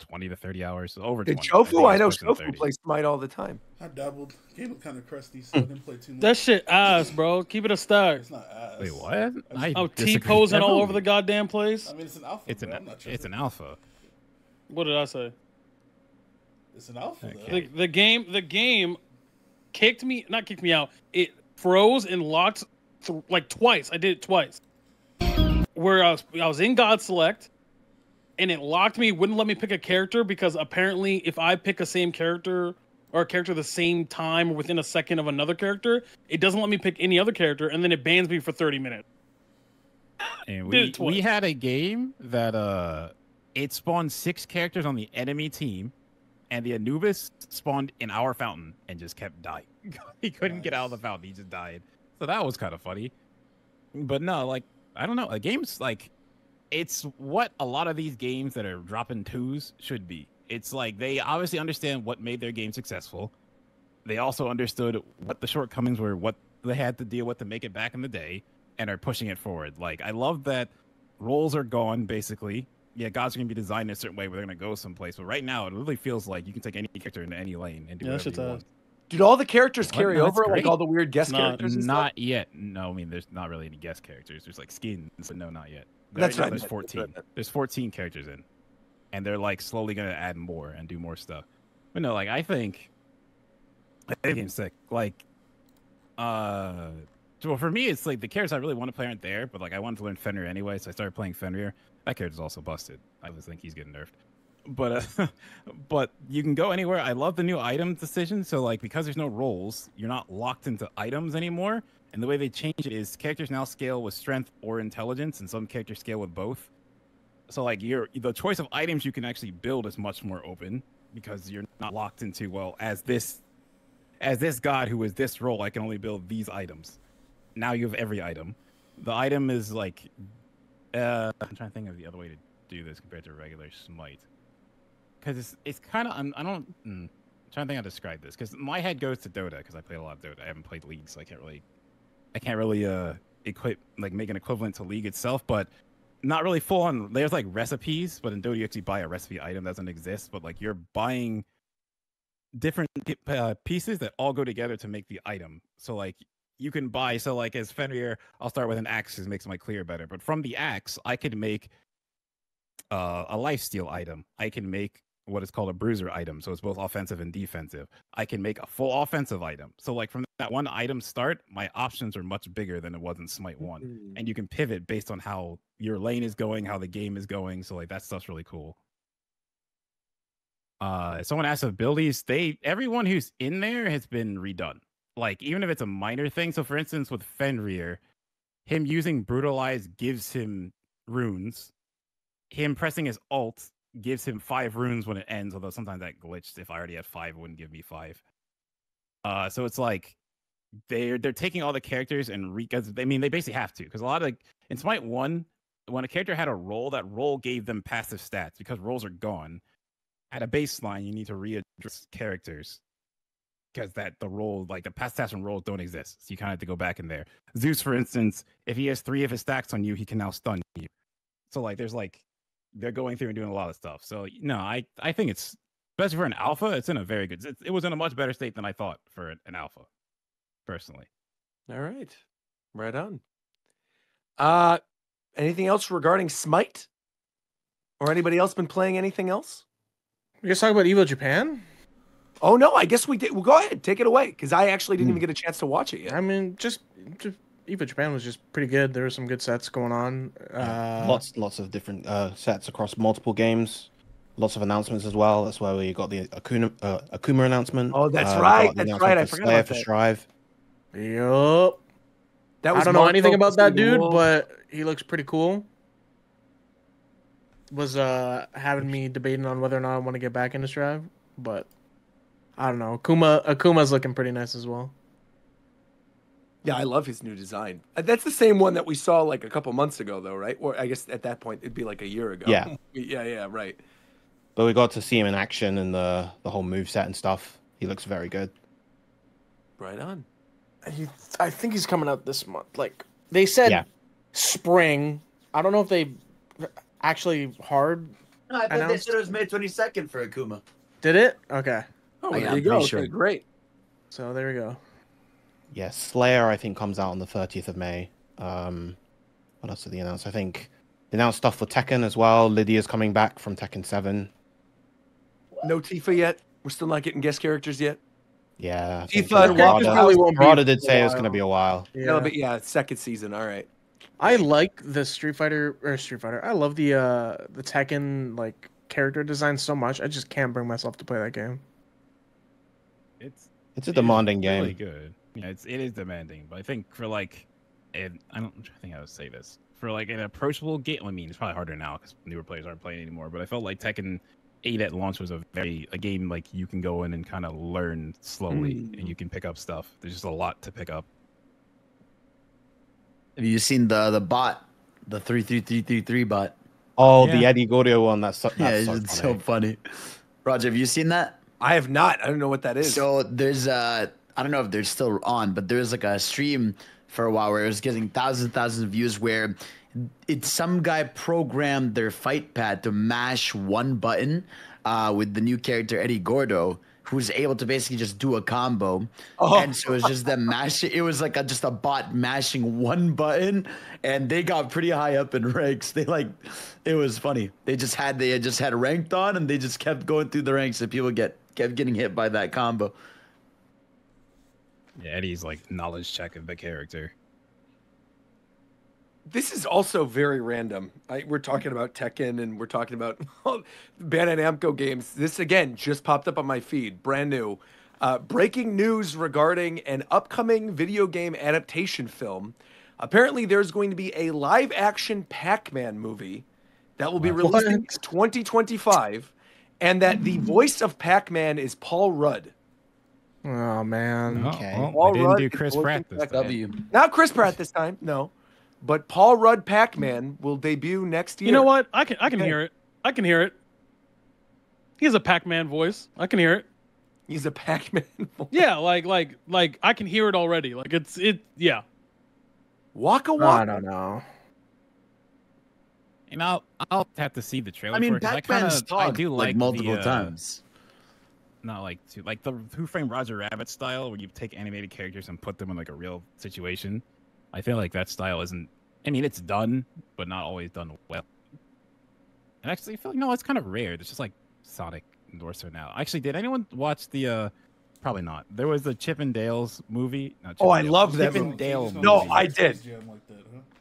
20 to 30 hours over. Did Shofu? I know Shofu plays Smite all the time. I doubled. Game was kind of crusty, so I didn't play too much. That shit ass, bro. Keep it a star. It's not ass. Wait, what? I'm T-posing all over the goddamn place. I mean, it's an alpha. It's an alpha. What did I say? It's an alpha. Okay. The game kicked me out. It froze and locked like twice. I did it twice. Where I was in God Select, and it locked me, wouldn't let me pick a character because apparently if I pick a same character or a character the same time or within a second of another character, it doesn't let me pick any other character, and then it bans me for 30 minutes. And we had a game that it spawned 6 characters on the enemy team, and the Anubis spawned in our fountain and just kept dying. He couldn't get out of the fountain. He just died. So that was kind of funny. But no, like, I don't know. A game's like, it's what a lot of these games that are dropping 2s should be. It's like they obviously understand what made their game successful. They also understood what the shortcomings were, what they had to deal with to make it back in the day, and are pushing it forward. Like, I love that roles are gone, basically. Yeah, gods are going to be designed in a certain way where they're going to go someplace. But right now, it really feels like you can take any character into any lane and do whatever you want. Did all the characters carry over? Like all the weird guest characters? Not yet. No, I mean, there's not really any guest characters. There's like skins, but no, not yet. That's right. There's 14. There's 14 characters in. And they're like slowly going to add more and do more stuff. But no, like, I think that game's sick. Like, well, for me, it's like the characters I really want to play aren't there, but like I wanted to learn Fenrir anyway, so I started playing Fenrir. That character's also busted. I always think he's getting nerfed. But but you can go anywhere. I love the new item decision. So like because there's no roles, you're not locked into items anymore. And the way they change it is characters now scale with strength or intelligence, and some characters scale with both. So like the choice of items you can actually build is much more open because you're not locked into, well, as this god who is this role, I can only build these items. Now you have every item. The item is like, I'm trying to think of the other way to do this compared to regular Smite. Because it's kind of, I'm trying to think how to describe this. Because my head goes to Dota, because I play a lot of Dota. I haven't played League, so I can't really equip, like make an equivalent to League itself, but not really full on. There's like recipes, but in Dota you actually buy a recipe item that doesn't exist, but like you're buying different pieces that all go together to make the item. So like, you can buy, so like as Fenrir, I'll start with an axe because it makes my clear better. But from the axe, I could make a lifesteal item. I can make what is called a bruiser item. So it's both offensive and defensive. I can make a full offensive item. So like from that one item start, my options are much bigger than it was in Smite 1. Mm-hmm. And you can pivot based on how your lane is going, how the game is going. So like that stuff's really cool. Someone asked abilities. Everyone who's in there has been redone. Like, even if it's a minor thing. So, for instance, with Fenrir, him using Brutalize gives him runes. Him pressing his alt gives him 5 runes when it ends, although sometimes that glitched. If I already had 5, it wouldn't give me 5. So it's like they're taking all the characters and because I mean, they basically have to. Because a lot of, like, in Smite 1, when a character had a role, that role gave them passive stats. Because roles are gone, at a baseline, you need to readdress characters. Because the role, like the past stats and roles don't exist. So you kind of have to go back in there. Zeus, for instance, if he has 3 of his stacks on you, he can now stun you. So like, there's like, they're going through and doing a lot of stuff. So no, I think it's, especially for an alpha, it's in a very good, it was in a much better state than I thought for an alpha, personally. All right. Right on. Anything else regarding Smite? Or anybody else been playing anything else? You guys talk about Evo Japan? Oh, no, I guess we did. Well, go ahead. Take it away, because I actually didn't even get a chance to watch it yet. I mean, just Evo Japan was just pretty good. There were some good sets going on. Lots of different sets across multiple games. Lots of announcements as well. That's where we got the Akuma announcement. Oh, that's right. That's right. I forgot about that. For Strive. Yup. I don't know anything about that dude, but he looks pretty cool. Was having me debating on whether or not I want to get back into Strive, but I don't know. Akuma's looking pretty nice as well. Yeah, I love his new design. That's the same one that we saw like a couple months ago, though, right? Or I guess at that point it'd be like a year ago. Yeah, yeah, right. But we got to see him in action and the whole moveset and stuff. He looks very good. Right on. I think he's coming out this month. Like they said, spring. I don't know if they actually hard. No, I thought they said it was May 22nd for Akuma. Did it? Okay. Oh, there you go. Sure. Okay, great. So there we go. Yeah, Slayer, I think, comes out on the 30th of May. What else did they announce? I think they announced stuff for Tekken as well. Lydia's coming back from Tekken 7. No Tifa yet. We're still not getting guest characters yet. Yeah. Tifa Rada did say it's going to be a while. Yeah. No, but yeah, second season. All right. I like the Street Fighter. I love the Tekken like character design so much. I just can't bring myself to play that game. It's a demanding game. Really good. Yeah, it is demanding, but I think for like, I don't think I would say this for like an approachable game. I mean, it's probably harder now because newer players aren't playing anymore. But I felt like Tekken 8 at launch was a game like you can go in and kind of learn slowly, and you can pick up stuff. There's just a lot to pick up. Have you seen the bot, the 33333 bot? Oh, yeah. The Eddie Gordo one. It's so funny. Roger, have you seen that? I have not. I don't know what that is. So there's I don't know if they're still on, but there was like a stream for a while where it was getting thousands of views where it's some guy programmed their fight pad to mash one button with the new character Eddie Gordo, who's able to basically just do a combo. Oh. And so it's just them mashing. It was like just a bot mashing one button, and they got pretty high up in ranks. It was funny. They just had ranked on, and they just kept going through the ranks, and people kept getting hit by that combo. Yeah, Eddie's like knowledge check of the character. This is also very random. We're talking about Tekken and we're talking about Bandai Namco games. This, again, just popped up on my feed. Brand new. Breaking news regarding an upcoming video game adaptation film. Apparently, there's going to be a live-action Pac-Man movie that will be released in 2025, and that the voice of Pac-Man is Paul Rudd. Oh, man. Okay. Oh, well, they didn't do Chris Pratt this time. Not Chris Pratt this time, no. But Paul Rudd Pac-Man will debut next year. You know what? I can hear it. I can hear it. He has a Pac-Man voice. I can hear it. He's a Pac-Man voice. Yeah, like I can hear it already. Like it yeah. Waka. I don't know. And I'll have to see the trailer. I mean, Pac-Man's talked like multiple times. Not like too, like the Who Framed Roger Rabbit style, where you take animated characters and put them in like a real situation. I feel like that style isn't... I mean, it's done, but not always done well. And actually, I feel like, no, it's kind of rare. It's just like Sonic Endorser now. Actually, did anyone watch the... probably not. There was the Chip and Dale's movie. I love that movie. No, I did.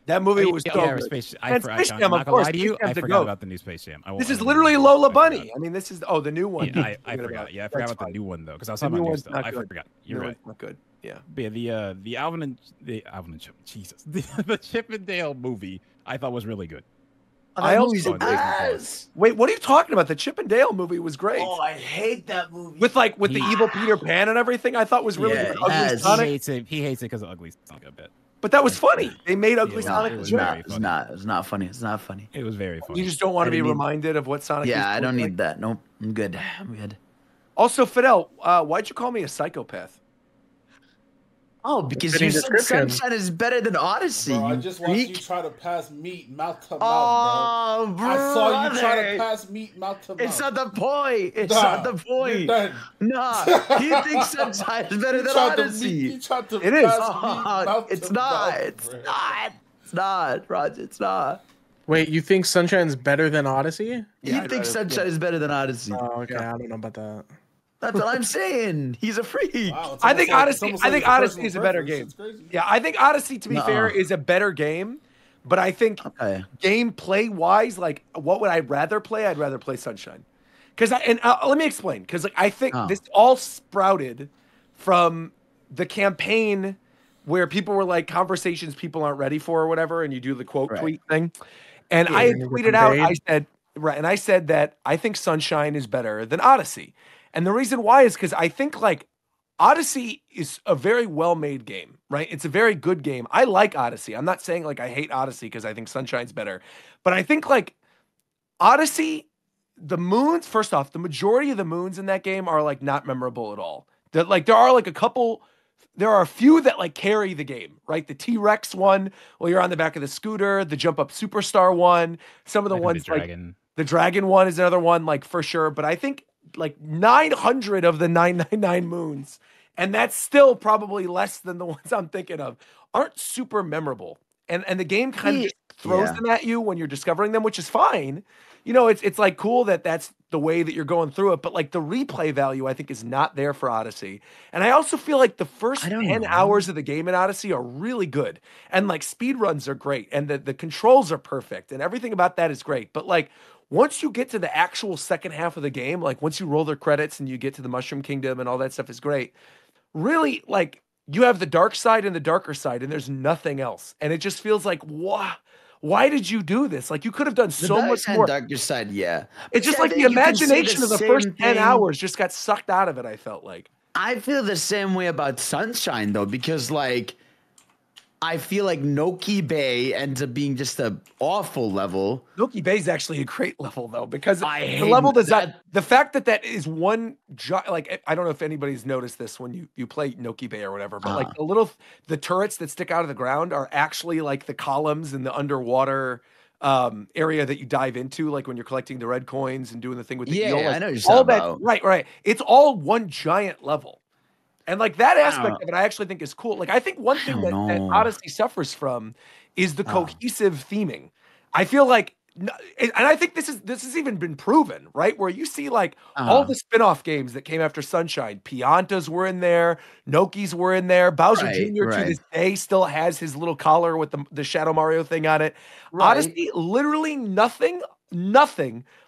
That movie was dope. Yeah, Space Jam, of course. I forgot about the new Space Jam. This is literally Lola Bunny. I mean, this is... Oh, the new one. Yeah, I forgot. Yeah, I forgot about the new one, though, because I was talking about new stuff. I forgot. You're right. Not good. Yeah. Yeah, the the Chip and Dale movie I thought was really good. I always wait, what are you talking about? The Chip and Dale movie was great. Oh, I hate that movie. With the evil Peter Pan and everything, I thought was really good. Ugly Sonic. He hates it because of Ugly Sonic a bit. But that was funny. They made Ugly Sonic. It's not funny. It was very funny. You just don't want to be reminded of what Sonic is. Yeah, I don't need that. Nope. I'm good. Also, Fidel, why'd you call me a psychopath? Oh, because your Sunshine is better than Odyssey. Bro, I just watched you try to pass meat mouth to mouth, bro. I saw you try to pass meat mouth to mouth. It's not the point. It's not the point. Nah, he thinks Sunshine is better than Odyssey. It's not, Roger. It's not. Wait, you think Sunshine is better than Odyssey? Yeah, you think Sunshine is better than Odyssey? Oh, okay. I don't know about that. That's what I'm saying. He's a freak. Wow, I think Odyssey is a better game. Yeah, I think Odyssey, to be fair, is a better game. But I think gameplay-wise, like, what would I rather play? I'd rather play Sunshine. Let me explain. Because like, I think this all sprouted from the campaign where people were like, conversations people aren't ready for or whatever, and you do the quote tweet thing. And I tweeted out, I said that I think Sunshine is better than Odyssey. And the reason why is because I think, like, Odyssey is a very well-made game, right? It's a very good game. I like Odyssey. I'm not saying, like, I hate Odyssey because I think Sunshine's better. But I think, like, Odyssey, the moons, first off, the majority of the moons in that game are, like, not memorable at all. Like, there are, like, a few that, like, carry the game, right? The T-Rex one, while you're on the back of the scooter, the Jump Up Superstar one. Some of the ones, like, the Dragon one is another one, like, for sure. But I think... like 900 of the 999 moons, and that's still probably less than the ones I'm thinking of, aren't super memorable, and the game kind of just throws them at you when you're discovering them, which is fine. You know, it's like cool that that's the way that you're going through it, but like the replay value I think is not there for Odyssey. And I also feel like the first 10 hours of the game in Odyssey are really good, and like speed runs are great, and the controls are perfect, and everything about that is great. But like once you get to the actual second half of the game, like once you roll their credits and you get to the Mushroom Kingdom and all that stuff is great, really like you have the dark side and the darker side, and there's nothing else. And it just feels like, wow. Why did you do this? Like you could have done so much more. Darker side, yeah. It's just like the imagination of the first 10 hours just got sucked out of it, I felt like. I feel the same way about Sunshine though, because like I feel like Noki Bay ends up being just an awful level. Noki Bay is actually a great level though, because the level design, the fact that that is one, like I don't know if anybody's noticed this when you play Noki Bay or whatever, but like the turrets that stick out of the ground are actually like the columns in the underwater area that you dive into, like when you're collecting the red coins and doing the thing with the eel, like, I know you're all that about. Right. It's all one giant level. And like that aspect of it, I actually think is cool. Like I think one thing that Odyssey suffers from is the cohesive theming. I feel like, and I think this has even been proven, right? Where you see like all the spin-off games that came after Sunshine, Piantas were in there, Nokis were in there, Bowser Jr. To this day still has his little collar with the Shadow Mario thing on it. Odyssey, literally nothing.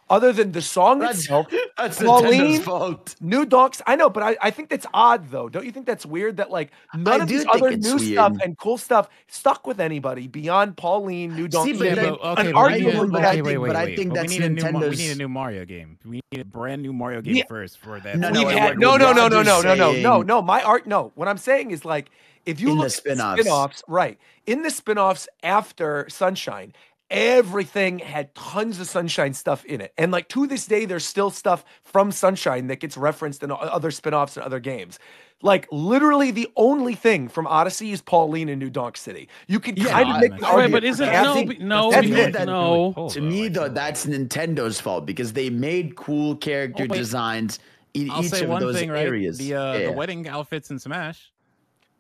Other than the song itself, that's Pauline, fault. New Donk. I know, but I think that's odd, though. Don't you think that's weird that like none of this other new stuff and cool stuff stuck with anybody beyond Pauline, New Donk City? But I think that's Nintendo's. We need a new Mario game. We need a brand new Mario game first for that. No. What I'm saying is like if you look at the spinoffs, right? In the spinoffs after Sunshine, everything had tons of Sunshine stuff in it. And like to this day, there's still stuff from Sunshine that gets referenced in other spinoffs and other games. Like literally the only thing from Odyssey is Pauline and New Donk City. You can kind of make an argument. But isn't to me though, that's Nintendo's fault because they made cool character designs in each of those areas. The wedding outfits in Smash.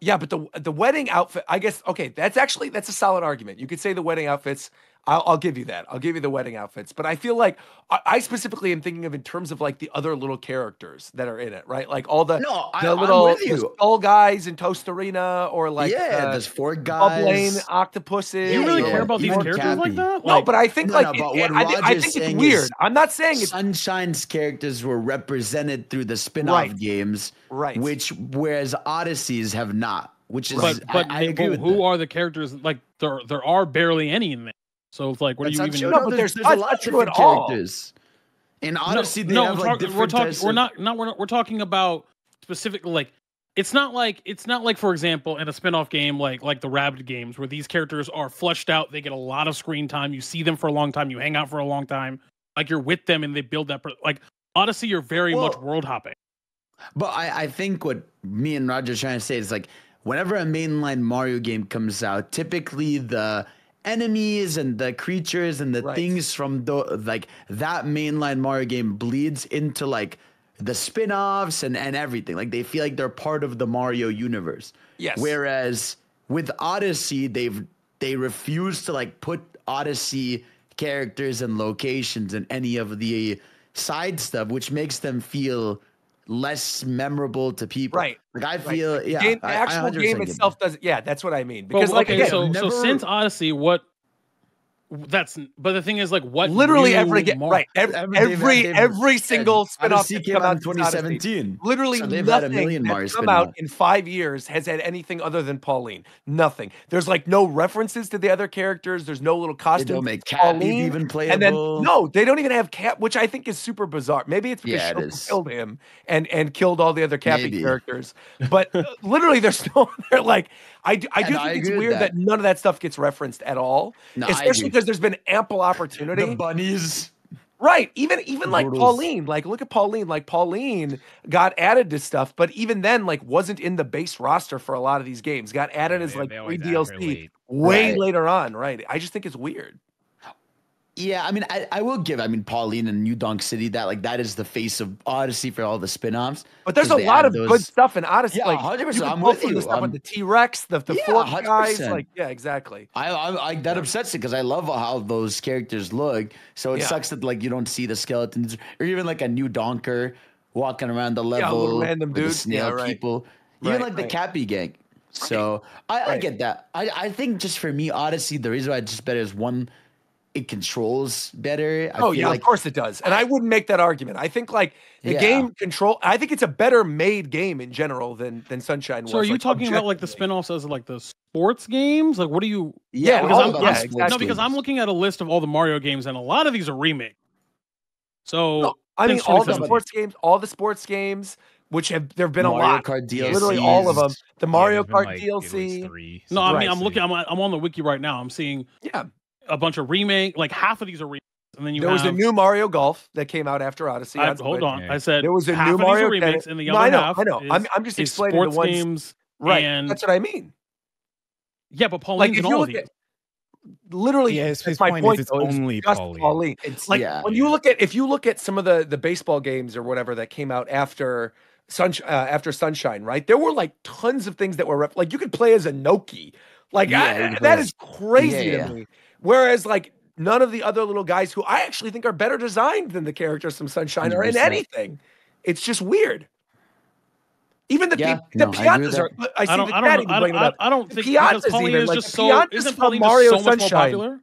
Yeah, but the wedding outfit, I guess, okay, that's a solid argument. You could say the wedding outfits. I'll give you that. I'll give you the wedding outfits. But I feel like I specifically am thinking of in terms of like the other little characters that are in it, right? Like all the old guys in Toasterina or like there's four guys, octopuses. You really care about these characters like that? No, but I think I think it's weird. I'm not saying Sunshine's characters were represented through the spin-off games, right? Whereas Odyssey's have not. Which is I agree with who are the characters? Like there are barely any in there. So it's like, what do you even know? But there's lots of different characters. And honestly, we're talking about specifically like it's not like for example in a spinoff game like the Rabbids games where these characters are fleshed out, they get a lot of screen time, you see them for a long time, you hang out for a long time, like you're with them and they build that. Like Odyssey, you're very much world hopping. But I think what me and Roger are trying to say is like whenever a mainline Mario game comes out, typically the enemies and the creatures and the things from that mainline Mario game bleeds into like the spin-offs and everything. Like they feel like they're part of the Mario universe. Yes. Whereas with Odyssey, they refuse to like put Odyssey characters and locations in any of the side stuff, which makes them feel less memorable to people. Right. Like I feel the actual game itself doesn't that's what I mean. Because so since Odyssey, but the thing is like what literally every single spin-off that's come out in 2017. Literally nothing that's come out in 5 years has had anything other than Pauline. Nothing. There's like no references to the other characters. There's no little costume. They don't make Cappy even playable. And then they don't even have Cap, which I think is super bizarre. Maybe it's because Shofu killed him and killed all the other Cappy characters. But literally there's no. They're like I think it's weird that none of that stuff gets referenced at all. Especially because there's been ample opportunity. The bunnies. Right. Even like Pauline. Like look at Pauline. Like Pauline got added to stuff, but even then like wasn't in the base roster for a lot of these games. Got added as like free DLC way later on. Right. I just think it's weird. Yeah, I mean, I will give, I mean, Pauline and New Donk City, that like that is the face of Odyssey for all the spin-offs. But there's a lot of good stuff in Odyssey. Yeah, like 100%. I'm with you. The stuff with the T-Rex, the fork guys. Like, yeah, exactly. I that upsets it because I love how those characters look. So it sucks that like you don't see the skeletons or even like a New Donker walking around the level, random dude, snail people, even like the Cappy gang. So I get that. I think just for me, Odyssey, the reason why it's just better is one, it controls better. I feel like, of course it does. And I wouldn't make that argument. I think like the game control, I think it's a better made game in general than Sunshine was. So are you like, talking about like the spinoffs as like the sports games? Like what do you? Yeah, exactly. No, because I'm looking at a list of all the Mario games and a lot of these are remakes. So I mean all the sports games, which have there have been Mario a lot, Kart DLCs. Literally all of them. The Mario Kart like, DLC. Three, no, I mean I'm looking. I'm on the wiki right now. I'm seeing a bunch of remake. Like half of these are remakes, and then you there was a new Mario Golf that came out after Odyssey. I said there was a half new Mario remakes, and the other half. I know. I'm just explaining the ones. Games, right, and that's what I mean. Yeah, but Pauline like, and all of these. Literally, his my point. It's only Pauline. It's like when you look at some of the baseball games or whatever that came out after. After Sunshine, right? There were like tons of things that were like you could play as a Noki, like that is crazy to me. Whereas like none of the other little guys who I actually think are better designed than the characters from Sunshine are in anything. It's just weird. Even the Piantas are. I see the Daddy bringing it up. I don't think Piantas even like Piantas from Mario Sunshine.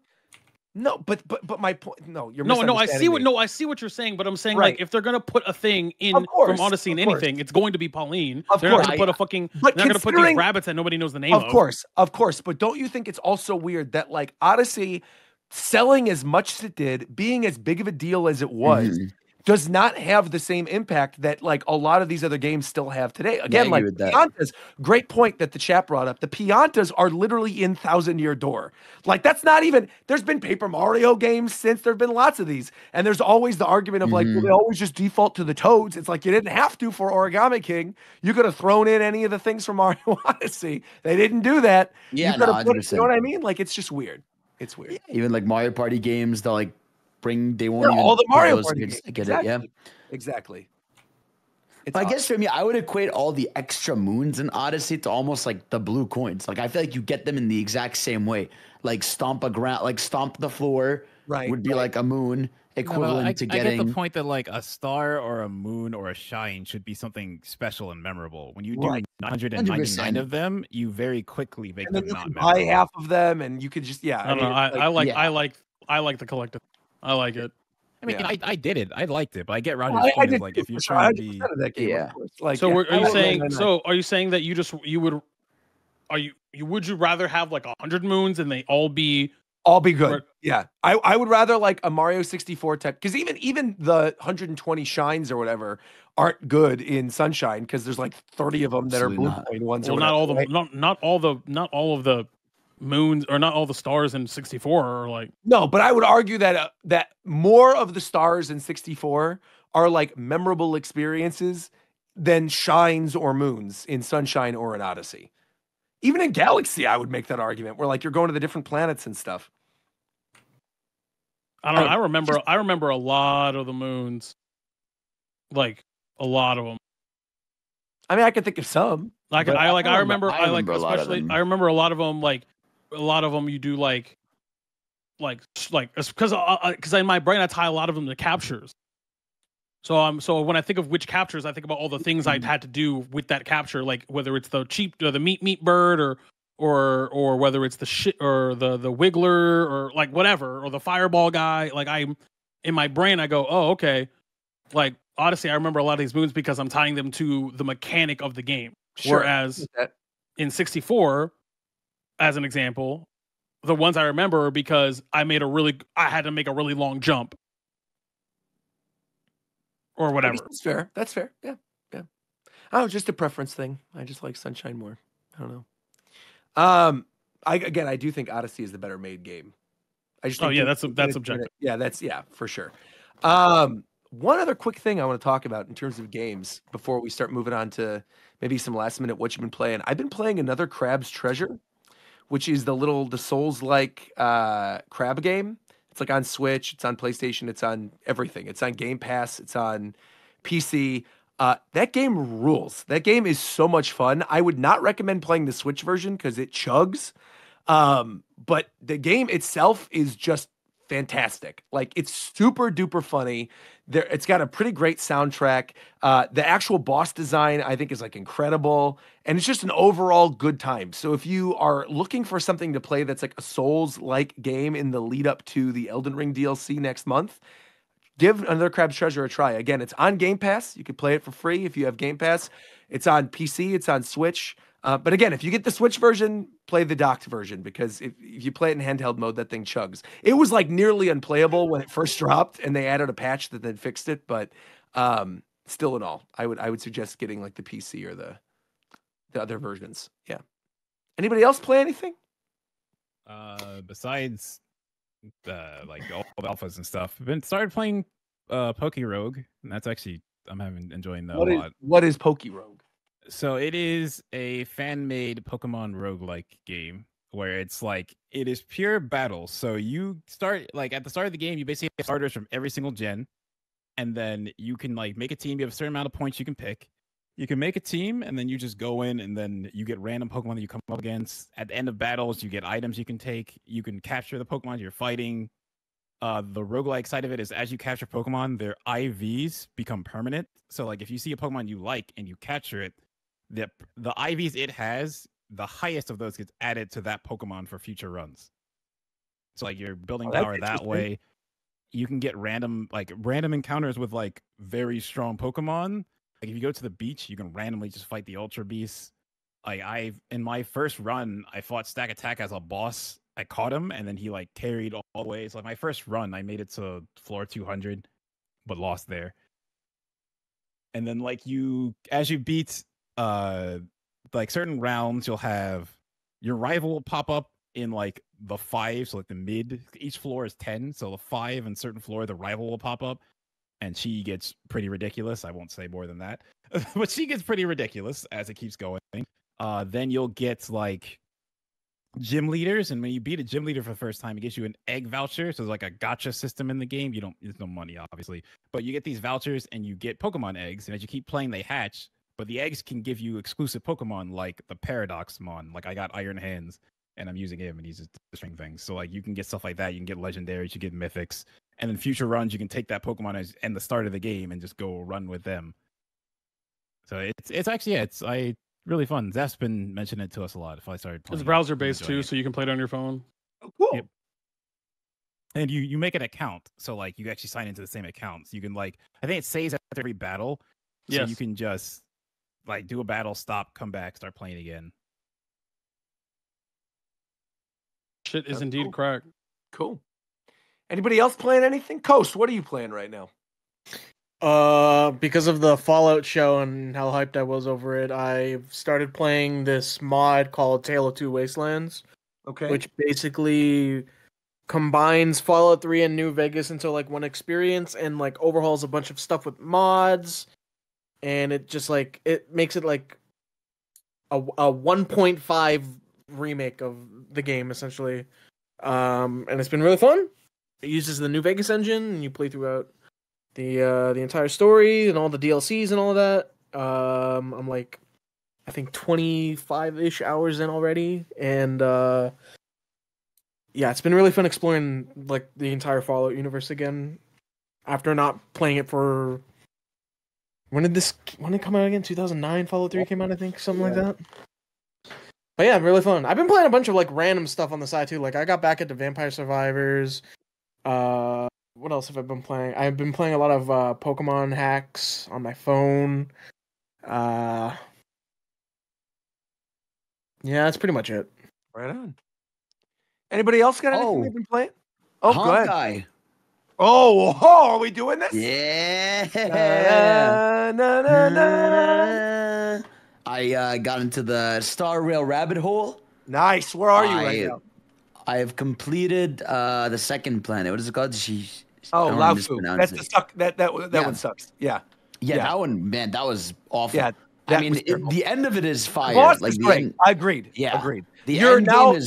No, but my point. No, you're no. I see what I see what you're saying, but I'm saying like if they're gonna put a thing in from Odyssey in anything, it's going to be Pauline. Of course, they're gonna put a fucking. But they're gonna put these rabbits that nobody knows the name of. Of course, But don't you think it's also weird that like Odyssey, selling as much as it did, being as big of a deal as it was, does not have the same impact that like a lot of these other games still have today. Again, like Piantas, great point that the chat brought up. The Piantas are literally in Thousand Year Door. Like that's not even, there's been Paper Mario games since, there've been lots of these. And there's always the argument of like, well, they always just default to the Toads. It's like, you didn't have to for Origami King. You could have thrown in any of the things from Mario Odyssey. They didn't do that. Yeah, you, you know what I mean? Like, it's just weird. It's weird. Yeah, even like Mario Party games, they're like, they won't even all the Mario games to get exactly. But I guess for me, I would equate all the extra moons in Odyssey to almost like the blue coins. Like I feel like you get them in the exact same way. Like stomp the floor would be like a moon equivalent to getting. I get the point that like a star or a moon or a shine should be something special and memorable. When you do 999 of them, you very quickly make them not memorable. Buy half of them, and you could just I like the collective. I like it. I mean, I did it. I liked it, but I get Roger's point. Is like, if you're trying to be, like, so are you saying? So are you saying that you just would you rather have like 100 moons and they all be good? Yeah, I would rather like a Mario 64 type, because even the 120 shines or whatever aren't good in Sunshine, because there's like 30 of them that are blue coin ones. Well, not all of the moons, or not all the stars in 64 are like, no, but I would argue that that more of the stars in 64 are like memorable experiences than shines or moons in Sunshine or in Odyssey. Even in Galaxy, I would make that argument where like you're going to the different planets and stuff. I don't know. I remember a lot of the moons, like a lot of them. I mean, I could think of some. I remember a lot of them, like. A lot of them you do like because in my brain I tie a lot of them to captures. So so when I think of which captures, I think about all the things I'd had to do with that capture, like whether it's the meat bird or whether it's the shit or the wiggler or like whatever, or the fireball guy. Like I'm in my brain I go, oh okay, like Odyssey I remember a lot of these moons because I'm tying them to the mechanic of the game. Sure. Whereas in 64, as an example, the ones I remember are because I had to make a really long jump or whatever. That's fair. That's fair. Yeah. Yeah. Oh, just a preference thing. I just like Sunshine more. I don't know. I do think Odyssey is the better made game. I just think that's objective. Yeah, for sure. One other quick thing I want to talk about in terms of games before we start moving on to maybe some last minute what you've been playing. I've been playing another Crab's Treasure, which is the Souls-like crab game It's like on Switch, it's on PlayStation, it's on everything. It's on Game Pass, it's on PC. That game rules. That game is so much fun. I would not recommend playing the Switch version because it chugs. But the game itself is just fantastic. Like, it's super duper funny. There, it's got a pretty great soundtrack. The actual boss design, I think, is like incredible, and it's just an overall good time. So if you are looking for something to play that's like a Souls-like game in the lead up to the Elden Ring DLC next month, give Another Crab's Treasure a try. Again, it's on Game Pass. You can play it for free if you have Game Pass. It's on PC. It's on Switch. But again, if you get the Switch version, play the docked version, because if you play it in handheld mode, that thing chugs. It was like nearly unplayable when it first dropped, and they added a patch that then fixed it. But still in all, I would suggest getting like the PC or the other versions. Yeah. Anybody else play anything? Besides like all the alphas and stuff, I've been started playing Poke Rogue, and that's actually I'm enjoying that a lot. What is Poke Rogue? So it is a fan-made Pokemon roguelike game where it's like, it is pure battle. So you start, like, at the start of the game, you basically have starters from every single gen. And then you can, like, make a team. You have a certain amount of points you can pick. You can make a team, and then you just go in, and then you get random Pokemon that you come up against. At the end of battles, you get items you can take. You can capture the Pokemon you're fighting. The roguelike side of it is, as you capture Pokemon, their IVs become permanent. So, like, if you see a Pokemon you like and you capture it, the IVs it has, the highest of those gets added to that Pokemon for future runs. So like you're building power that way. You can get random encounters with like very strong Pokemon. Like if you go to the beach, you can randomly just fight the Ultra Beast. Like in my first run, I fought Stack Attack as a boss. I caught him, and then he like carried all the way. So like my first run, I made it to floor 200, but lost there. And then like as you beat like certain rounds, you'll have your rival will pop up in like the 5, so like the mid, each floor is 10, so the 5 and certain floor the rival will pop up, and she gets pretty ridiculous. I won't say more than that. But she gets pretty ridiculous as it keeps going. Then you'll get like gym leaders, and when you beat a gym leader for the first time, it gets you an egg voucher. So there's like a gacha system in the game. There's no money obviously, but you get these vouchers and you get Pokemon eggs, and as you keep playing they hatch. But the eggs can give you exclusive Pokemon, like the Paradoxmon. Like, I got Iron Hands, and I'm using him, and he's just destroying things. So, like, you can get stuff like that. You can get Legendaries, you get Mythics. And in future runs, you can take that Pokemon and the start of the game and just go run with them. So, it's actually, yeah, it's really fun. Zeth's been mentioning it to us a lot. If I started playing, it's browser-based, too, so you can play it on your phone. Oh, cool. Yep. And you make an account. So, like, you actually sign into the same account. So you can, like, I think it saves after every battle. So yes. You can just... like do a battle, stop, come back, start playing again. Shit is indeed crack. Cool. Anybody else playing anything? Coast, what are you playing right now? Because of the Fallout show and how hyped I was over it, I started playing this mod called Tale of Two Wastelands. Okay. Which basically combines Fallout 3 and New Vegas into like one experience and like overhauls a bunch of stuff with mods. And it just, like, it makes it, like, a 1.5 remake of the game, essentially. And it's been really fun. It uses the New Vegas engine, and you play throughout the entire story and all the DLCs and all of that. I'm, like, I think 25-ish hours in already. And, yeah, it's been really fun exploring, like, the entire Fallout universe again. After not playing it for... When did it come out again? 2009 Fallout 3 came out, I think, something like that. But yeah, really fun. I've been playing a bunch of like random stuff on the side too. Like I got back into Vampire Survivors. What else have I been playing? I've been playing a lot of Pokemon hacks on my phone. Yeah, that's pretty much it. Right on. Anybody else got anything they've been playing? Oh, go ahead. Oh, are we doing this? Yeah. I got into the Star Rail rabbit hole. Nice. Where are you right now? I have completed the second planet. What is it called? Laofu. That's the suck. That one sucks. Yeah. Yeah. That one, man, that was awful. Yeah. I mean, the end of it is fire. The boss is great. Agreed. Yeah. Agreed. You're about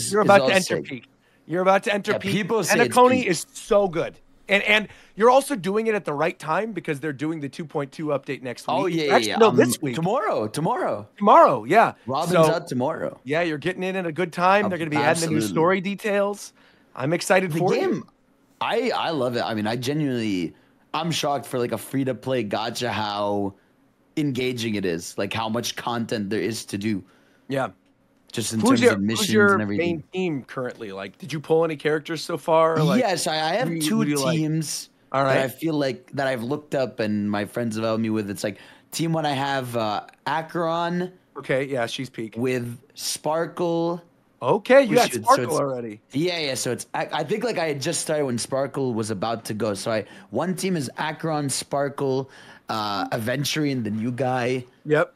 to enter peak. You're about to enter peak. People say Anacone is so good. And you're also doing it at the right time because they're doing the 2.2 update next week. Oh, yeah, actually, yeah. No, this week. Tomorrow. Tomorrow, yeah. Robin's out tomorrow. Yeah, you're getting in at a good time. They're going to be adding the new story details. I'm excited for the game. I love it. I mean, I'm shocked for like a free-to-play gacha how engaging it is. Like how much content there is to do. Yeah. Just in terms of missions and everything. Who's your main team currently? Like, did you pull any characters so far? Like, yes, I have two teams that I feel like that I've looked up and my friends have helped me with. It's like team one, I have Acheron. Okay, yeah, she's peak. With Sparkle. Okay, you got Sparkle already. Yeah. So it's I think like I had just started when Sparkle was about to go. So one team is Acheron, Sparkle, Aventurian, the new guy. Yep.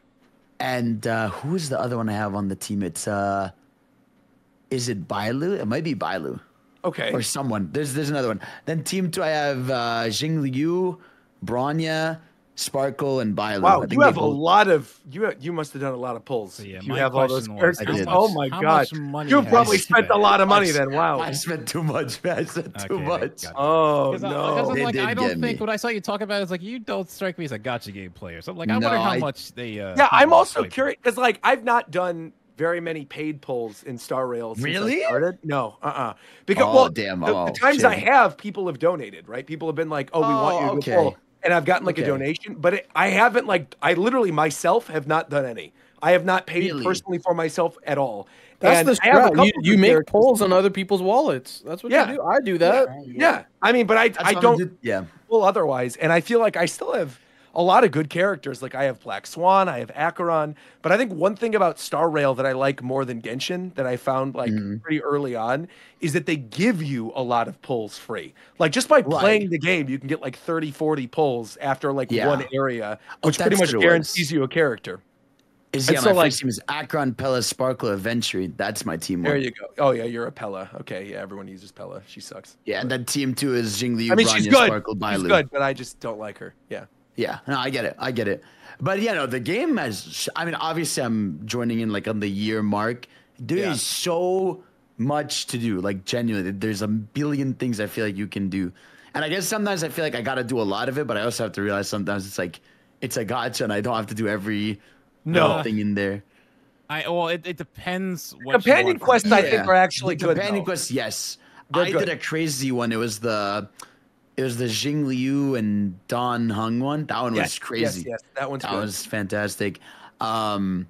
And who is the other one I have on the team? It's is it Bailu? It might be Bailu. Okay. Or someone. There's another one. Then team two, I have Jing Liu, Bronya, Sparkle, and Bailu. Wow, you have a lot of you must have done a lot of pulls. So yeah, you have all those characters. Oh my god. You probably spent a lot of money then. Wow. I spent too much. I spent too much. Oh no. Like, I don't think what I saw you talk about is like you don't strike me as a gacha game player. So I'm like I wonder how much they yeah, I'm also curious cuz like I've not done very many paid pulls in Star Rail since I started. No, because well, the times I have people have donated, right? People have been like, "Oh, we want you to pull." And I've gotten like a donation, but I haven't like, I literally myself have not done any. I have not paid personally for myself at all. That's the stress. You make polls on other people's wallets. That's what you do. I do that. Yeah. I mean, but I don't pull otherwise. And I feel like I still have a lot of good characters. Like I have Black Swan, I have Acheron, but I think one thing about Star Rail that I like more than Genshin that I found like pretty early on is that they give you a lot of pulls free. Like just by playing the game, you can get like 30, 40 pulls after like one area, which pretty much guarantees you a character. So my first team is Acheron, Pella, Sparkle, Aventry. That's my team. There you go. Oh, yeah, you're a Pella. Okay, yeah, everyone uses Pella. She sucks. Yeah, and then team two is Jing Liu, Bronya, Sparkle, Bailu. She's good, but I just don't like her. Yeah. Yeah, no, I get it. But, you know, the game has, I mean, obviously I'm joining in like on the year mark. There is so much to do, like genuinely. There's a billion things I feel like you can do. And I guess sometimes I feel like I got to do a lot of it, but I also have to realize sometimes it's a gacha and I don't have to do every thing in there. Well, it depends. Companion quests, I think, are actually good. Companion quests, yes. I did a crazy one. It was the Jing Liu and Don Hung one. That one was crazy. Yes. That was fantastic. And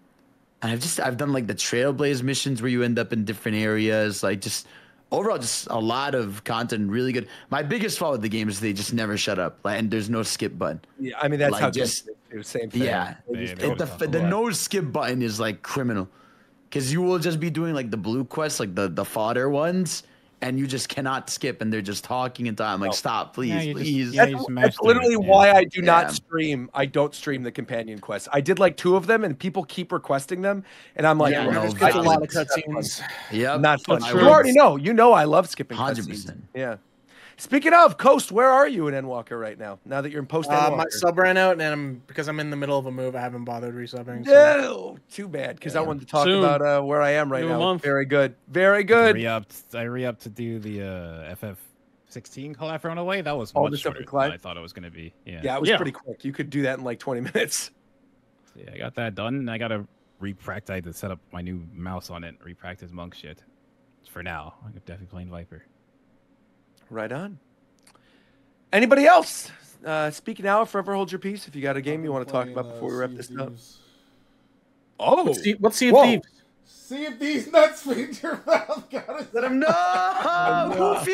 I've done like the Trailblaze missions where you end up in different areas. Like just overall, just a lot of content. Really good. My biggest fault with the game is they just never shut up. Like, and there's no skip button. Yeah, I mean that's like, how just it was same thing. Yeah, the no skip button is like criminal, because you will just be doing like the blue quests, like the fodder ones. And you just cannot skip, and they're just talking and time. Like, stop, please, please. That's literally why I do not stream. I don't stream the companion quests. I did like two of them, and people keep requesting them, and I'm like, it's a lot of cutscenes. Yeah, not fun. You already know. You know, I love skipping. 100%. Yeah. Speaking of Coast, where are you in Endwalker right now? Now that you're in post Endwalker, my sub ran out, and because I'm in the middle of a move, I haven't bothered resubbing. No, too bad, because I wanted to talk about where I am right now. Month. Very good, very good. I re-upped to do the FF16 collab run away. That was much shorter than I thought it was going to be. Yeah, it was pretty quick. You could do that in like 20 minutes. So yeah, I got that done, and I got to repractice. I had to set up my new mouse on it and repractice monk shit. For now, I'm definitely playing Viper. Right on. Anybody else? Speak now or forever hold your peace if you got a game you want to talk about before we wrap this up. Oh. What's Sea of Thieves? Sea of Thieves nuts feed your mouth. Let him know. Goofy.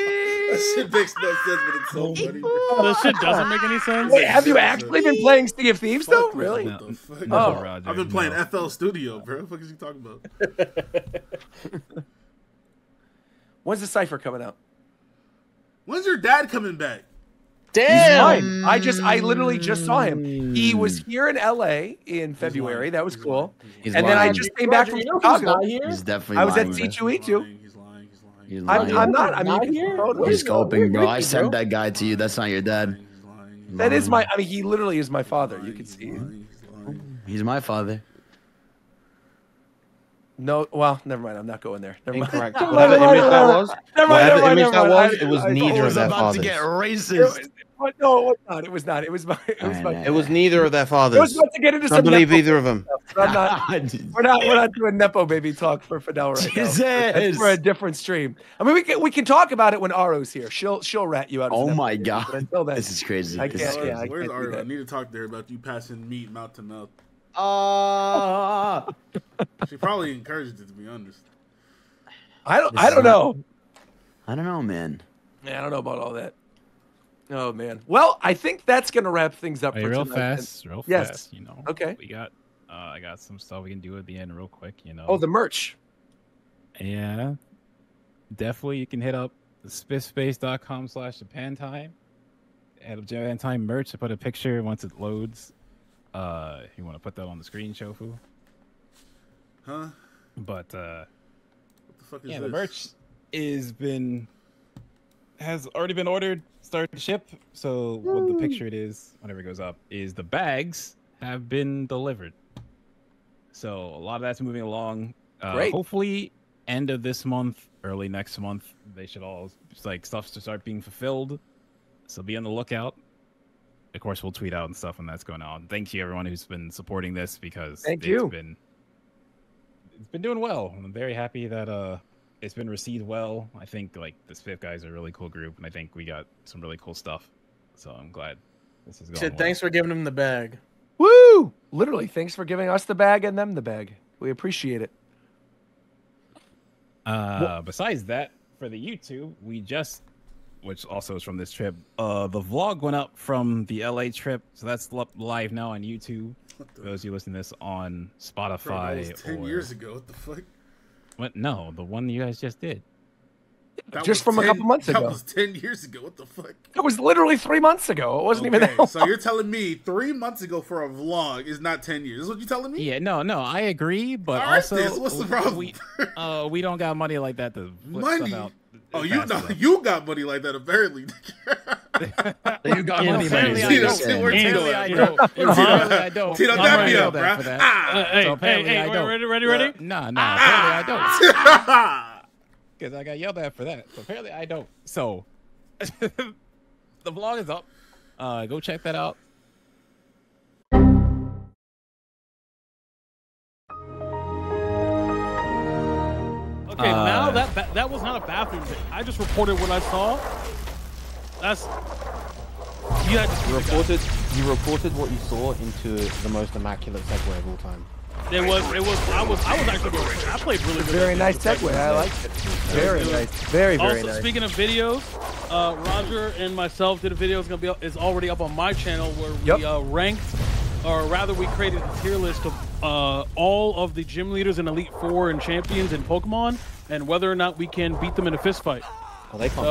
That shit makes no sense, but it's so funny. That shit doesn't make any sense. Wait, have you actually been playing Sea of Thieves, though? Really? No. Oh, Roger, I've been playing FL Studio, bro. What the fuck is he talking about? When's the Cypher coming out? When's your dad coming back? Damn! I literally just saw him. He was here in LA in February. That was cool. Then I just came back from Chicago. He's definitely. I was at C2E2. He's lying. I'm not. I mean, he's coping, bro. I sent that guy to you. That's not your dad. That is my. I mean, he literally is my father. You can see. He's my father. No, well, never mind. I'm not going there. Never mind. Incorrect. Whatever image that was, it was neither of their fathers. It was about to get racist. No, it was not. It was not. It was my. It was neither of their fathers. I was about to get into some. I don't believe either of them. I'm not. We're not doing nepo baby talk for Fidel right now. It's for a different stream. I mean, we can talk about it when Aro's here. She'll rat you out. Oh my god. Until then, this is crazy. Where's Aro? I need to talk to her about you passing meat mouth to mouth. She probably encouraged it, to be honest. I don't know. I don't know, man. Yeah, I don't know about all that. Oh man. Well, I think that's gonna wrap things up. Hey, for real fast. You know. Okay. We got. I got some stuff we can do at the end, real quick. You know. Oh, the merch. Yeah. Definitely, you can hit up spiffspace.com/JapanTime. Add up JapanTime merch. I put a picture once it loads. You want to put that on the screen, Shofu? Huh? But what the fuck is this? The merch has already been ordered, started to ship. So what the picture it is, whenever it goes up, is the bags have been delivered. So a lot of that's moving along. Great. Hopefully, end of this month, early next month, they should all stuff to start being fulfilled. So be on the lookout. Of course, we'll tweet out and stuff when that's going on. Thank you, everyone who's been supporting this, because it's been doing well. I'm very happy that it's been received well. I think the Spiff guys are a really cool group, and I think we got some really cool stuff. So I'm glad this is going. Shit, thanks for giving them the bag. Woo! Literally, thanks for giving us the bag and them the bag. We appreciate it. Besides that, for the YouTube, we just. Which also is from this trip. The vlog went up from the LA trip, so that's live now on YouTube. For those of you listening to this on Spotify, that was 10 years ago. What the fuck? What? No, the one you guys just did. That just from a couple months ago. That was 10 years ago. What the fuck? It was literally 3 months ago. It wasn't even that long. So you're telling me 3 months ago for a vlog is not 10 years? Is what you're telling me? Yeah. No, I agree. But also, what's the problem? We don't got money like that to flip stuff out. Oh, you got money like that, apparently. You got money like that. Tito, dab me up, bruh. Ready? Nah, apparently I don't. Because I got yelled at for that. So apparently I don't. So, the vlog is up. Go check that out. Okay, now that was not a bathroom thing. I just reported what I saw. You reported what you saw into the most immaculate segue of all time. I was actually. I played really good. Very nice segue. I liked it. Very nice. Very nice. Also, speaking of videos, Roger and myself did a video. It's already up on my channel where we ranked, or rather, we created a tier list of all of the gym leaders in Elite Four and champions in Pokemon, and whether or not we can beat them in a fist fight. Oh, they can't.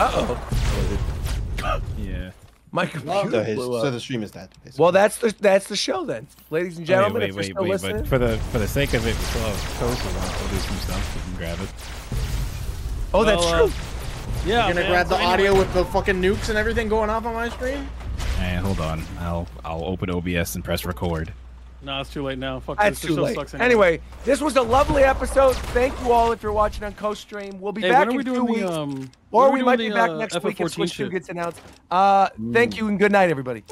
Uh oh. Yeah. My computer blew up. So the stream is dead. Basically. Well, that's the show then, ladies and gentlemen. Wait, but for the sake of it, we still have Coast. We'll do some stuff. We can grab it. Oh, that's true. Yeah, you're gonna grab the audio with the fucking nukes and everything going off on my screen? Hey, hold on. I'll open OBS and press record. No, it's too late now. Fuck this. Too late. Sucks anyway, this was a lovely episode. Thank you all if you're watching on Coast Stream. We'll be back in 2 weeks. Or we might be back next week if Switch 2 gets announced. Thank you and good night, everybody.